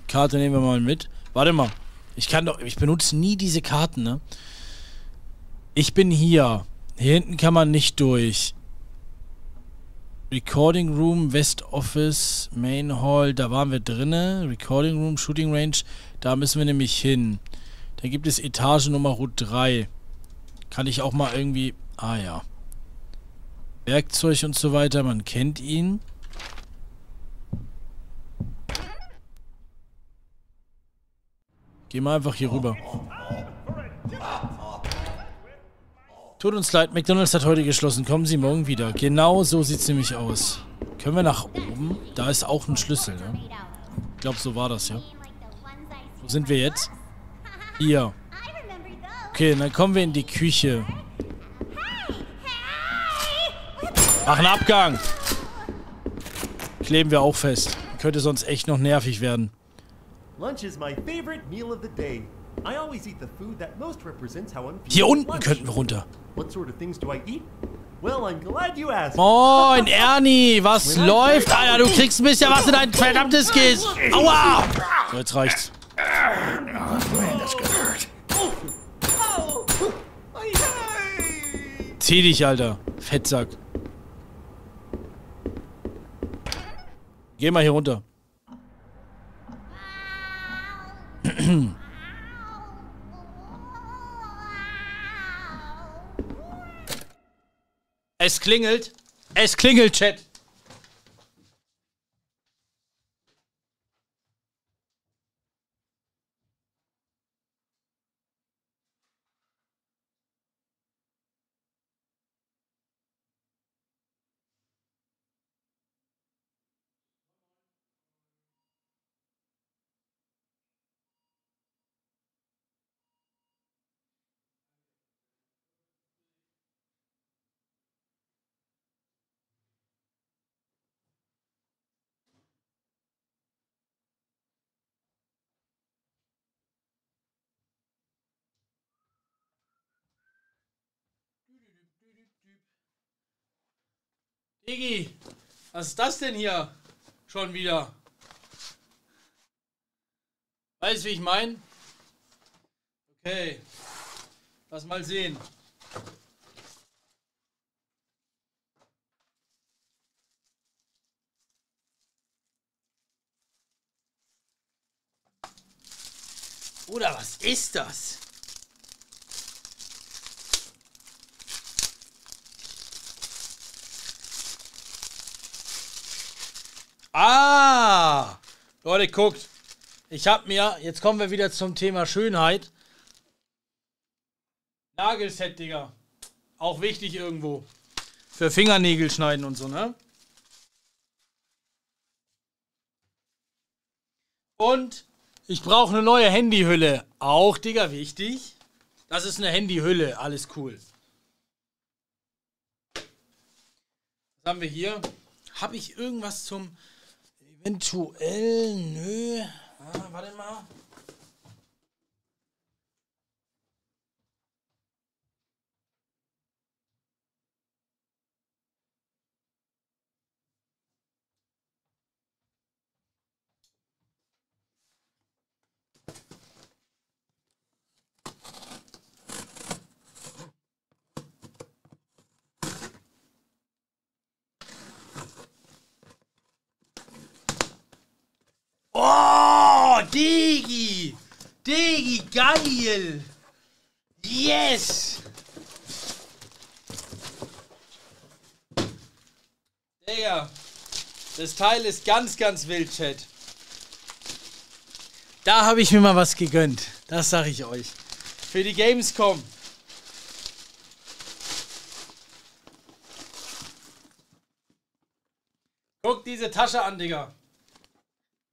Karte nehmen wir mal mit. Warte mal. Ich kann doch... Ich benutze nie diese Karten, ne? Ich bin hier. Hier hinten kann man nicht durch. Recording Room, West Office, Main Hall. Da waren wir drinne. Recording Room, Shooting Range. Da müssen wir nämlich hin. Da gibt es Etage Nummer drei. Kann ich auch mal irgendwie... Ah ja. Werkzeug und so weiter, man kennt ihn. Geh mal einfach hier rüber. Tut uns leid, McDonald's hat heute geschlossen. Kommen Sie morgen wieder. Genau so sieht's nämlich aus. Können wir nach oben? Da ist auch ein Schlüssel, ne? Ich glaube, so war das, ja. Wo sind wir jetzt? Hier. Okay, dann kommen wir in die Küche. Mach einen Abgang. Kleben wir auch fest. Könnte sonst echt noch nervig werden. Hier unten könnten wir runter. Moin, Ernie. Was läuft? Alter, du kriegst ein bisschen was in dein verdammtes Gesicht. Aua. So, jetzt reicht's. Zieh dich, Alter. Fettsack. Geh mal hier runter. Es klingelt. Es klingelt, Chat. Iggy, was ist das denn hier? Schon wieder. Weißt du, wie ich meine? Okay. Lass mal sehen. Oder was ist das? Ah! Leute, guckt. Ich habe mir, jetzt kommen wir wieder zum Thema Schönheit. Nagelset, Digga. Auch wichtig irgendwo. Für Fingernägel schneiden und so, ne? Und ich brauche eine neue Handyhülle. Auch, Digga, wichtig. Das ist eine Handyhülle. Alles cool. Was haben wir hier? Habe ich irgendwas zum eventuell? Nö. Ah, warte mal. Oh, Digi! Digi, geil! Yes! Digga, das Teil ist ganz, ganz wild, Chat. Da habe ich mir mal was gegönnt. Das sage ich euch. Für die Gamescom. Guckt diese Tasche an, Digga.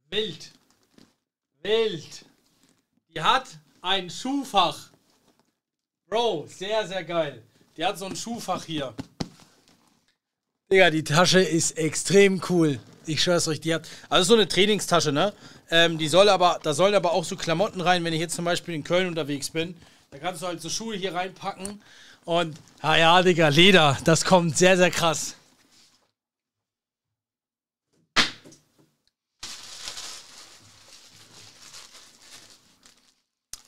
Wild. Wild. Die hat ein Schuhfach. Bro, sehr, sehr geil. Die hat so ein Schuhfach hier. Digga, die Tasche ist extrem cool. Ich schwör's euch, die hat... Also so eine Trainingstasche, ne? Ähm, die soll aber... Da sollen aber auch so Klamotten rein, wenn ich jetzt zum Beispiel in Köln unterwegs bin. Da kannst du halt so Schuhe hier reinpacken. Und... Ah ja, Digga, Leder. Das kommt sehr, sehr krass.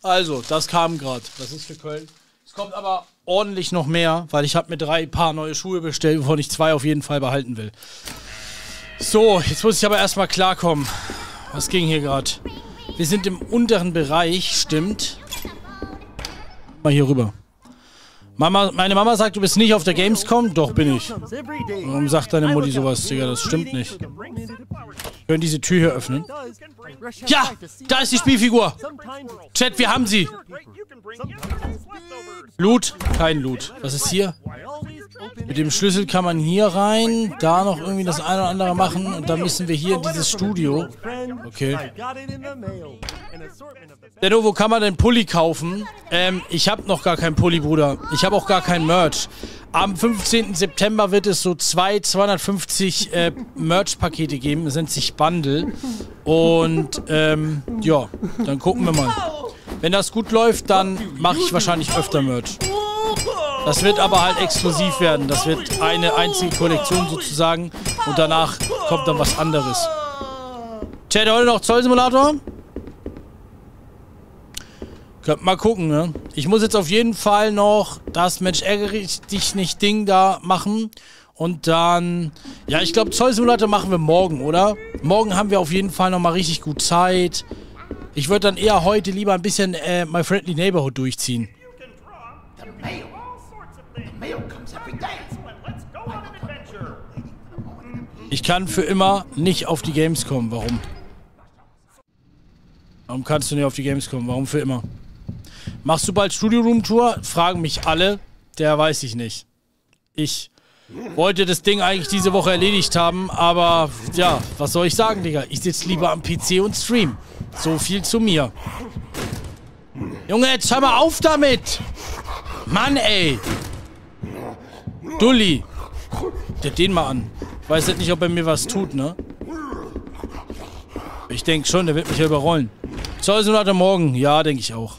Also, das kam gerade. Das ist für Köln. Es kommt aber ordentlich noch mehr, weil ich habe mir drei Paar neue Schuhe bestellt, wovon ich zwei auf jeden Fall behalten will. So, jetzt muss ich aber erstmal klarkommen. Was ging hier gerade? Wir sind im unteren Bereich, stimmt. Mal hier rüber. Mama, meine Mama sagt, du bist nicht auf der Gamescom? Doch, bin ich. Warum sagt deine Mutti sowas, Digga? Das stimmt nicht. Wir können diese Tür hier öffnen. Ja, da ist die Spielfigur. Chat, wir haben sie. Loot? Kein Loot. Was ist hier? Mit dem Schlüssel kann man hier rein, da noch irgendwie das eine oder andere machen und dann müssen wir hier in dieses Studio. Okay. Denno, wo kann man denn Pulli kaufen? Ähm, ich habe noch gar keinen Pulli, Bruder. Ich habe auch gar keinen Merch. Am fünfzehnten September wird es so zwei zweihundertfünfzig äh, Merch-Pakete geben. Das nennt sich Bundle. Und ähm, ja, dann gucken wir mal. Wenn das gut läuft, dann mache ich wahrscheinlich öfter Merch. Das wird aber halt exklusiv werden. Das wird eine einzige Kollektion sozusagen. Und danach kommt dann was anderes. Chat, heute noch Zollsimulator? Könnt mal gucken, ne? Ich muss jetzt auf jeden Fall noch das Mensch ärgere dich nicht Ding da machen. Und dann... Ja, ich glaube, Zollsimulator machen wir morgen, oder? Morgen haben wir auf jeden Fall nochmal richtig gut Zeit. Ich würde dann eher heute lieber ein bisschen äh, My Friendly Neighborhood durchziehen. Ich kann für immer nicht auf die Gamescom. Warum? Warum kannst du nicht auf die Gamescom? Warum für immer? Machst du bald Studio Room Tour? Fragen mich alle. Der weiß ich nicht. Ich wollte das Ding eigentlich diese Woche erledigt haben, aber ja, was soll ich sagen, Digga? Ich sitze lieber am P C und stream. So viel zu mir. Junge, jetzt hör mal auf damit! Mann, ey! Dulli! Der den mal an. Ich weiß jetzt nicht, ob er mir was tut, ne? Ich denke schon, der wird mich ja überrollen. Zollsimulator morgen. Ja, denke ich auch.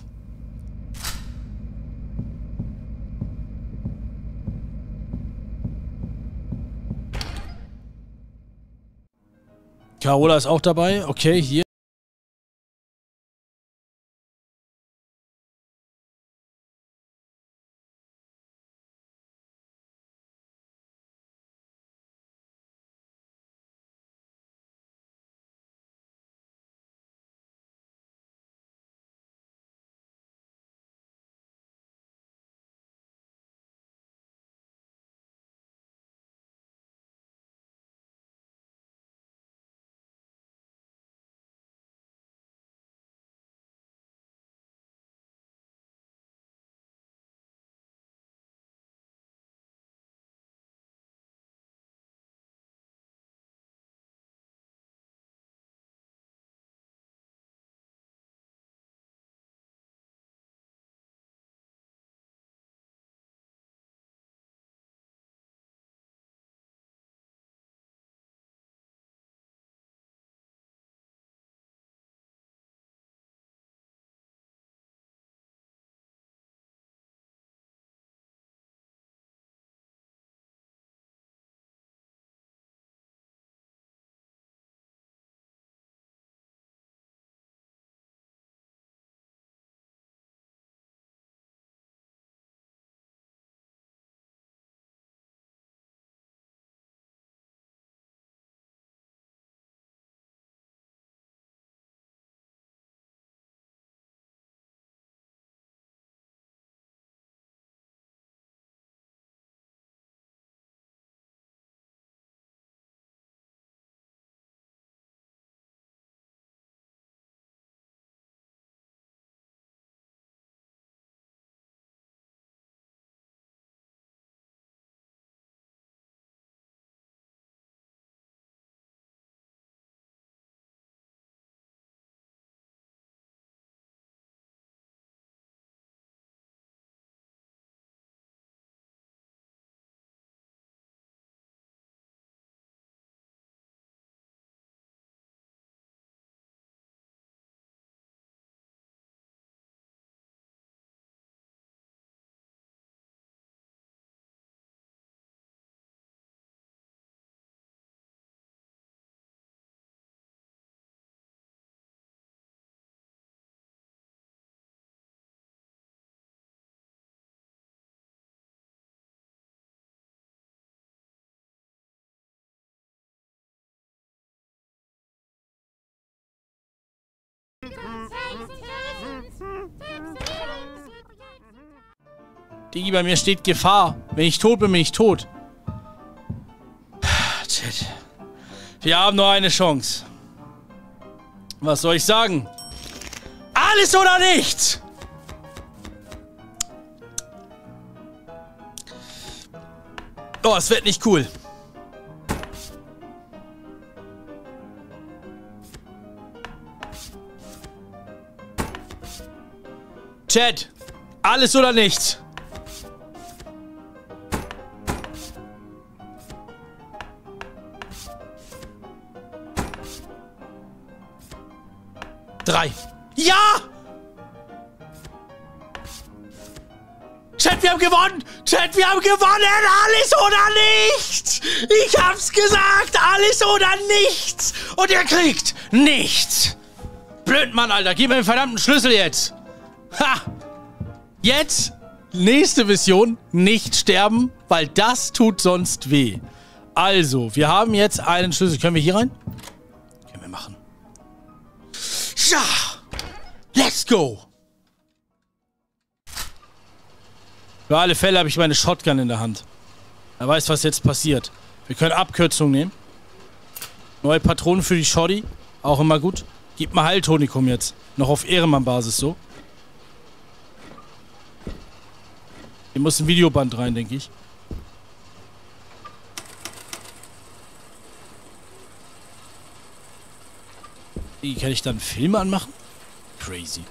Carola ist auch dabei. Okay, hier. Digi, bei mir steht Gefahr. Wenn ich tot bin, bin ich tot. Shit. Wir haben nur eine Chance. Was soll ich sagen? Alles oder nichts! Oh, es wird nicht cool. Chat, alles oder nichts? Drei. Ja! Chat, wir haben gewonnen! Chat, wir haben gewonnen! Alles oder nichts! Ich hab's gesagt! Alles oder nichts! Und ihr kriegt nichts! Blöd, Mann, Alter! Gib mir den verdammten Schlüssel jetzt! Ha! Jetzt nächste Mission, nicht sterben, weil das tut sonst weh. Also, wir haben jetzt einen Schlüssel. Können wir hier rein? Können wir machen. Ja! Let's go! Für alle Fälle habe ich meine Shotgun in der Hand. Er weiß, was jetzt passiert. Wir können Abkürzungen nehmen. Neue Patronen für die Shoddy. Auch immer gut. Gib mal Heiltonikum jetzt. Noch auf Ehrenmann-Basis so. Hier muss ein Videoband rein, denke ich. Wie kann ich dann Filme anmachen? Crazy.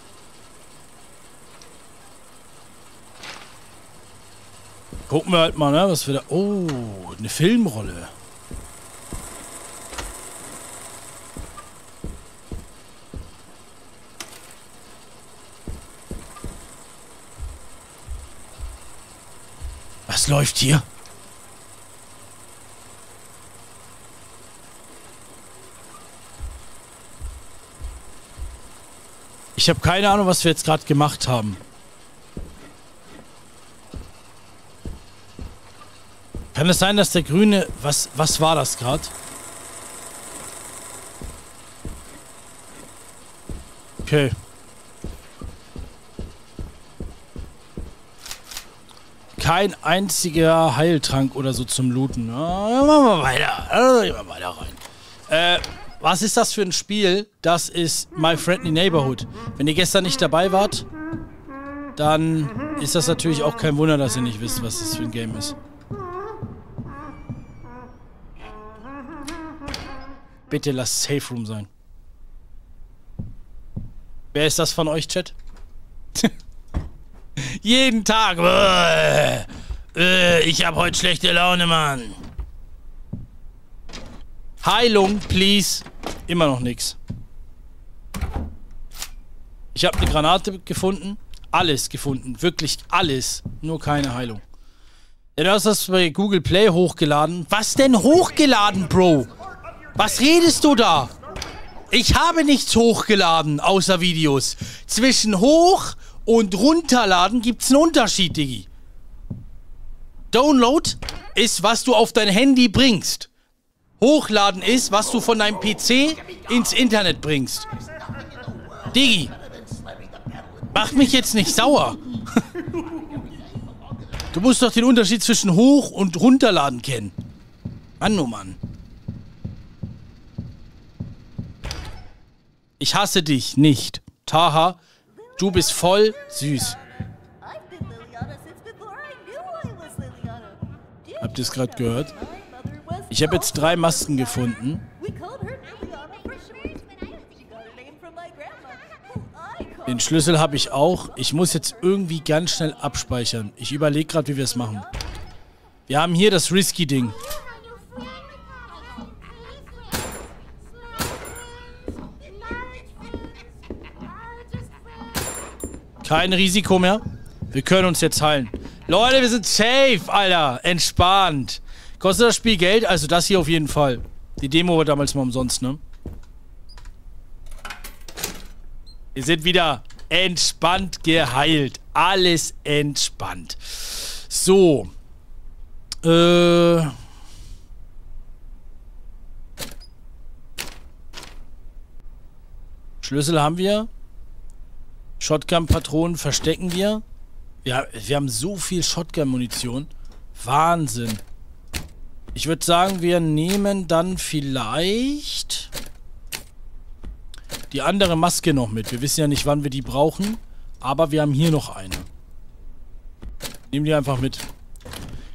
Gucken wir halt mal, ne? Was wir da. Oh, eine Filmrolle. Was läuft hier? Ich habe keine Ahnung, was wir jetzt gerade gemacht haben. Kann es sein, dass der Grüne... Was, was war das gerade? Okay. Kein einziger Heiltrank oder so zum Looten. Ja, machen wir weiter. Also, gehen wir weiter rein. Äh, was ist das für ein Spiel? Das ist My Friendly Neighborhood. Wenn ihr gestern nicht dabei wart, dann ist das natürlich auch kein Wunder, dass ihr nicht wisst, was das für ein Game ist. Bitte lass Safe Room sein. Wer ist das von euch, Chat? Jeden Tag. Ich hab heute schlechte Laune, Mann. Heilung, please. Immer noch nix. Ich hab eine Granate gefunden. Alles gefunden. Wirklich alles. Nur keine Heilung. Ja, du hast das bei Google Play hochgeladen. Was denn hochgeladen, Bro? Was redest du da? Ich habe nichts hochgeladen, außer Videos. Zwischen hoch und runterladen gibt's einen Unterschied, Diggi. Download ist, was du auf dein Handy bringst. Hochladen ist, was du von deinem P C ins Internet bringst. Diggi, mach mich jetzt nicht sauer. Du musst doch den Unterschied zwischen hoch und runterladen kennen. Mann, oh Mann. Ich hasse dich nicht. Taha, du bist voll süß. Habt ihr es gerade gehört? Ich habe jetzt drei Masken gefunden. Den Schlüssel habe ich auch. Ich muss jetzt irgendwie ganz schnell abspeichern. Ich überlege gerade, wie wir es machen. Wir haben hier das Risky-Ding. Kein Risiko mehr. Wir können uns jetzt heilen. Leute, wir sind safe, Alter. Entspannt. Kostet das Spiel Geld? Also das hier auf jeden Fall. Die Demo war damals mal umsonst, ne? Wir sind wieder entspannt geheilt. Alles entspannt. So. Äh... Schlüssel haben wir. Shotgun-Patronen verstecken wir. Ja, wir haben so viel Shotgun-Munition. Wahnsinn. Ich würde sagen, wir nehmen dann vielleicht die andere Maske noch mit. Wir wissen ja nicht, wann wir die brauchen. Aber wir haben hier noch eine. Nehmen die einfach mit.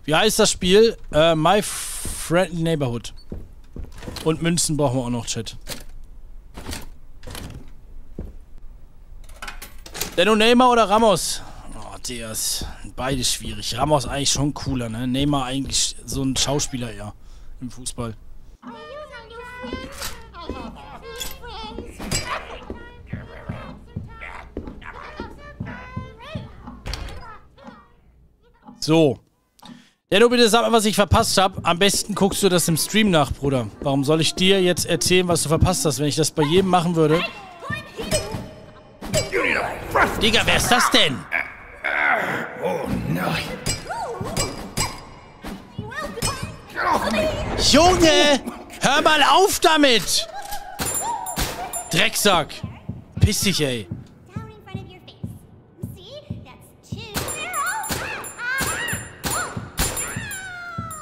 Wie heißt das Spiel? Äh, My Friendly Neighborhood. Und Münzen brauchen wir auch noch, Chat. Denno, Neymar oder Ramos? Oh, der ist beides schwierig. Ramos eigentlich schon cooler, ne? Neymar eigentlich so ein Schauspieler eher im Fußball. So. Denno, bitte sag mal, was ich verpasst habe. Am besten guckst du das im Stream nach, Bruder. Warum soll ich dir jetzt erzählen, was du verpasst hast? Wenn ich das bei jedem machen würde... Digga, wer ist das denn? Oh nein. Junge, hör mal auf damit! Drecksack. Piss dich, ey.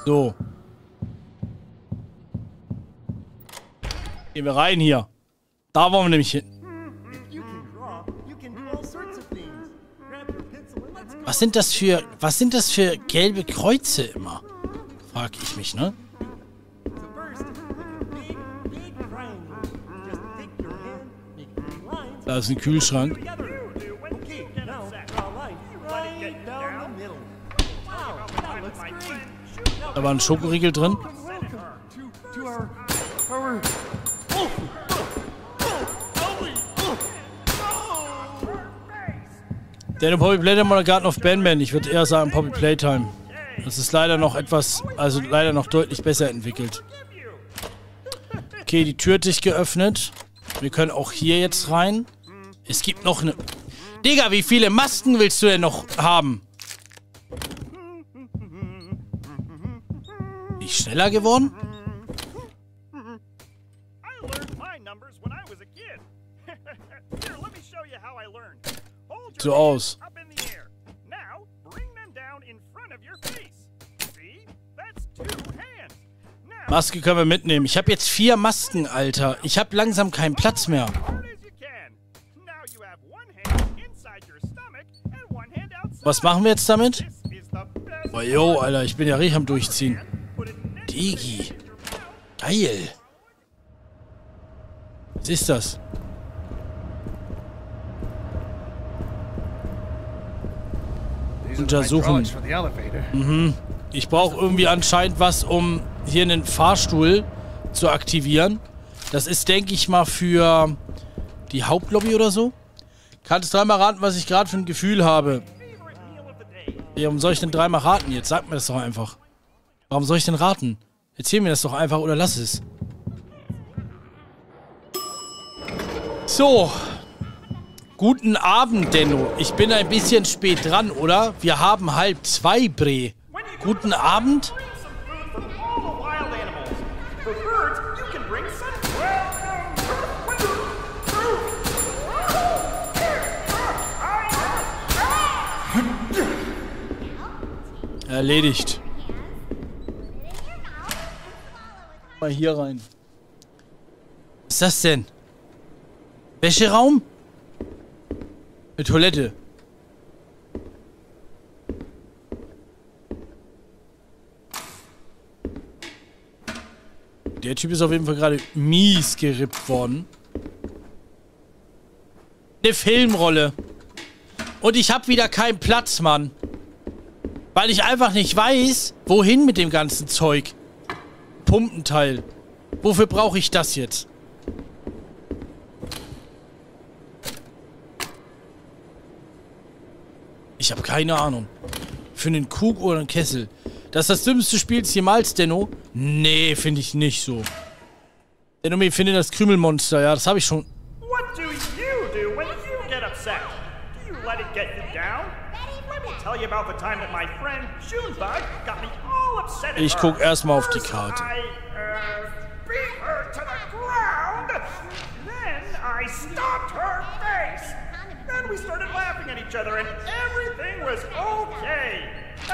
So. Gehen wir rein hier. Da wollen wir nämlich hin. Was sind das für, was sind das für gelbe Kreuze immer? Frag ich mich, ne? Da ist ein Kühlschrank. Da war ein Schokoriegel drin. Denn im Poppy Playtime oder Garden of Bandman, ich würde eher sagen Poppy Playtime. Das ist leider noch etwas, also leider noch deutlich besser entwickelt. Okay, die Tür hat sich geöffnet. Wir können auch hier jetzt rein. Es gibt noch eine... Digga, wie viele Masken willst du denn noch haben? Bin ich schneller geworden? So aus. Maske können wir mitnehmen. Ich habe jetzt vier Masken, Alter. Ich habe langsam keinen Platz mehr. Was machen wir jetzt damit? Oh, yo, Alter. Ich bin ja richtig am Durchziehen. Digi. Geil. Was ist das? Untersuchen. Mhm. Ich brauche irgendwie anscheinend was, um hier einen Fahrstuhl zu aktivieren. Das ist, denke ich mal, für die Hauptlobby oder so. Kannst du dreimal raten, was ich gerade für ein Gefühl habe? Ja, warum soll ich denn dreimal raten jetzt? Sag mir das doch einfach. Warum soll ich denn raten? Erzähl mir das doch einfach oder lass es. So. Guten Abend, Denno. Ich bin ein bisschen spät dran, oder? Wir haben halb zwei, Bre. Guten Abend. Erledigt. Mal hier rein. Was ist das denn? Wäscheraum? Eine Toilette. Der Typ ist auf jeden Fall gerade mies gerippt worden. Eine Filmrolle. Und ich habe wieder keinen Platz, Mann. Weil ich einfach nicht weiß, wohin mit dem ganzen Zeug. Pumpenteil. Wofür brauche ich das jetzt? Ich habe keine Ahnung. Für einen Krug oder einen Kessel. Das ist das dümmste Spiel jemals, Denno. Nee, finde ich nicht so. Denno, ich finde das Krümelmonster. Ja, das habe ich schon. Ich gucke erstmal auf die Karte.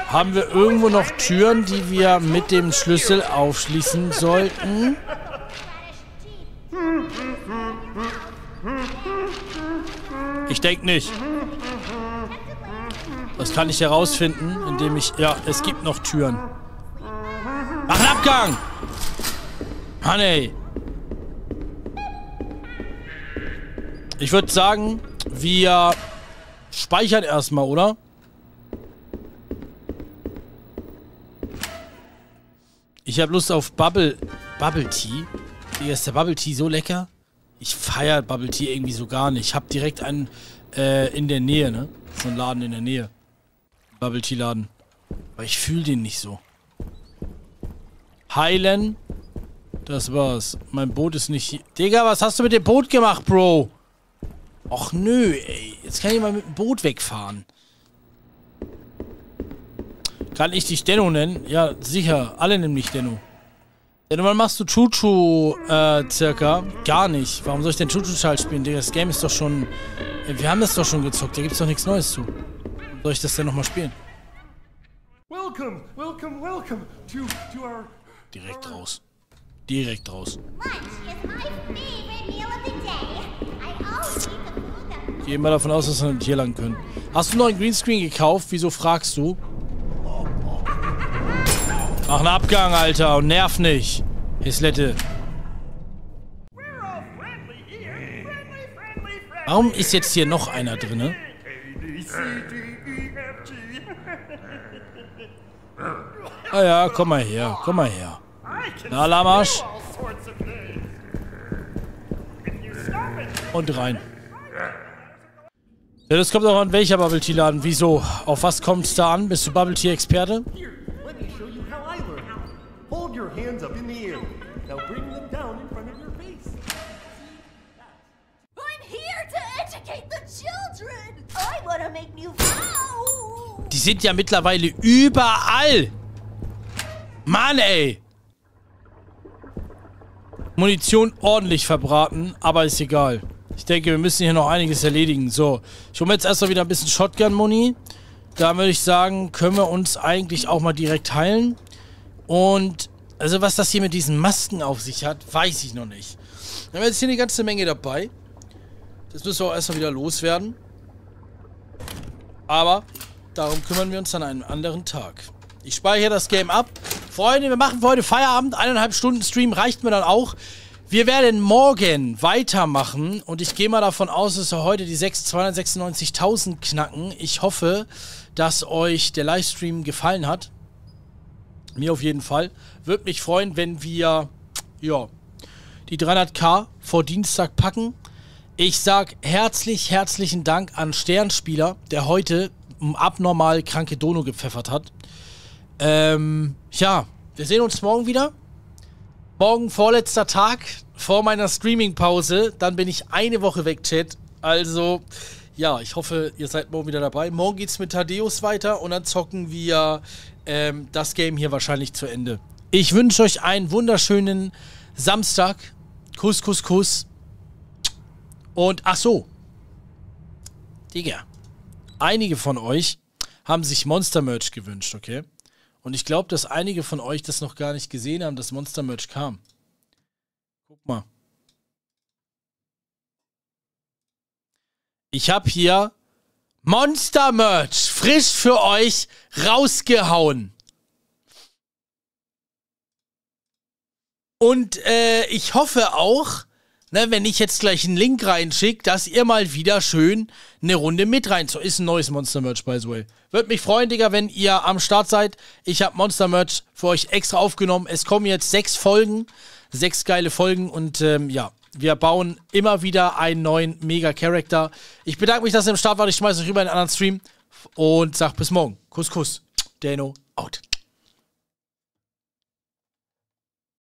Haben wir irgendwo noch Türen, die wir mit dem Schlüssel aufschließen sollten? Ich denke nicht. Das kann ich herausfinden, indem ich... Ja, es gibt noch Türen. Mach einen Abgang! Honey! Ich würde sagen... Wir speichern erstmal, oder? Ich habe Lust auf Bubble... Bubble Tea? Digga, ist der Bubble Tea so lecker? Ich feiere Bubble Tea irgendwie so gar nicht. Ich habe direkt einen äh, in der Nähe, ne? So einen Laden in der Nähe. Bubble Tea Laden. Aber ich fühle den nicht so. Heilen. Das war's. Mein Boot ist nicht hier. Digga, was hast du mit dem Boot gemacht, Bro? Och nö, ey. Jetzt kann ich mal mit dem Boot wegfahren. Kann ich dich Denno nennen? Ja, sicher. Alle nennen mich Denno. Denno, wann machst du Chuchu, äh, circa? Gar nicht. Warum soll ich denn Chuchu-Schalt spielen? Digga, das Game ist doch schon... Wir haben das doch schon gezockt. Da gibt's doch nichts Neues zu. Warum soll ich das denn nochmal spielen? Welcome, welcome, welcome to, to our... Direkt raus. Direkt raus. Ich gehe mal davon aus, dass wir nicht hier lang können. Hast du noch einen Greenscreen gekauft? Wieso fragst du? Mach einen Abgang, Alter, und nerv nicht. Hislette. Warum ist jetzt hier noch einer drinne? Ah ja, komm mal her, komm mal her. Na, Lamarsch. Und rein. Ja, das kommt auch an welcher Bubble Tea Laden. Wieso? Auf was kommt es da an? Bist du Bubble Tea Experte? Die sind ja mittlerweile überall. Mann, ey. Munition ordentlich verbraten, aber ist egal. Ich denke, wir müssen hier noch einiges erledigen. So, ich hole mir jetzt erstmal wieder ein bisschen Shotgun-Muni. Da würde ich sagen, können wir uns eigentlich auch mal direkt heilen. Und, also was das hier mit diesen Masken auf sich hat, weiß ich noch nicht. Wir haben jetzt hier eine ganze Menge dabei. Das müssen wir auch erstmal wieder loswerden. Aber darum kümmern wir uns an einem anderen Tag. Ich speichere das Game ab. Freunde, wir machen für heute Feierabend. Eineinhalb Stunden Stream reicht mir dann auch. Wir werden morgen weitermachen. Und ich gehe mal davon aus, dass wir heute die zweihundertsechsundneunzigtausend knacken. Ich hoffe, dass euch der Livestream gefallen hat. Mir auf jeden Fall. Würde mich freuen, wenn wir ja, die dreihunderttausend vor Dienstag packen. Ich sag herzlich, herzlichen Dank an Sternspieler, der heute abnormal kranke Dono gepfeffert hat. Ähm, ja, wir sehen uns morgen wieder. Morgen vorletzter Tag vor meiner Streaming-Pause. Dann bin ich eine Woche weg, Chat. Also, ja, ich hoffe, ihr seid morgen wieder dabei. Morgen geht's mit Thaddäus weiter und dann zocken wir ähm, das Game hier wahrscheinlich zu Ende. Ich wünsche euch einen wunderschönen Samstag. Kuss, Kuss, Kuss. Und, ach so. Digga. Einige von euch haben sich Monster-Merch gewünscht, okay? Und ich glaube, dass einige von euch das noch gar nicht gesehen haben, dass Monster-Merch kam. Guck mal. Ich habe hier Monster-Merch frisch für euch rausgehauen. Und äh, ich hoffe auch, ne, wenn ich jetzt gleich einen Link reinschicke, dass ihr mal wieder schön eine Runde mit reinzogen. Ist ein neues Monster-Merch, by the way. Würde mich freuen, Digga, wenn ihr am Start seid. Ich habe Monster-Merch für euch extra aufgenommen. Es kommen jetzt sechs Folgen. Sechs geile Folgen. Und ähm, ja, wir bauen immer wieder einen neuen Mega-Charakter. Ich bedanke mich, dass ihr am Start wart. Ich schmeiße euch rüber in einen anderen Stream. Und sag bis morgen. Kuss, Kuss. Deno, out.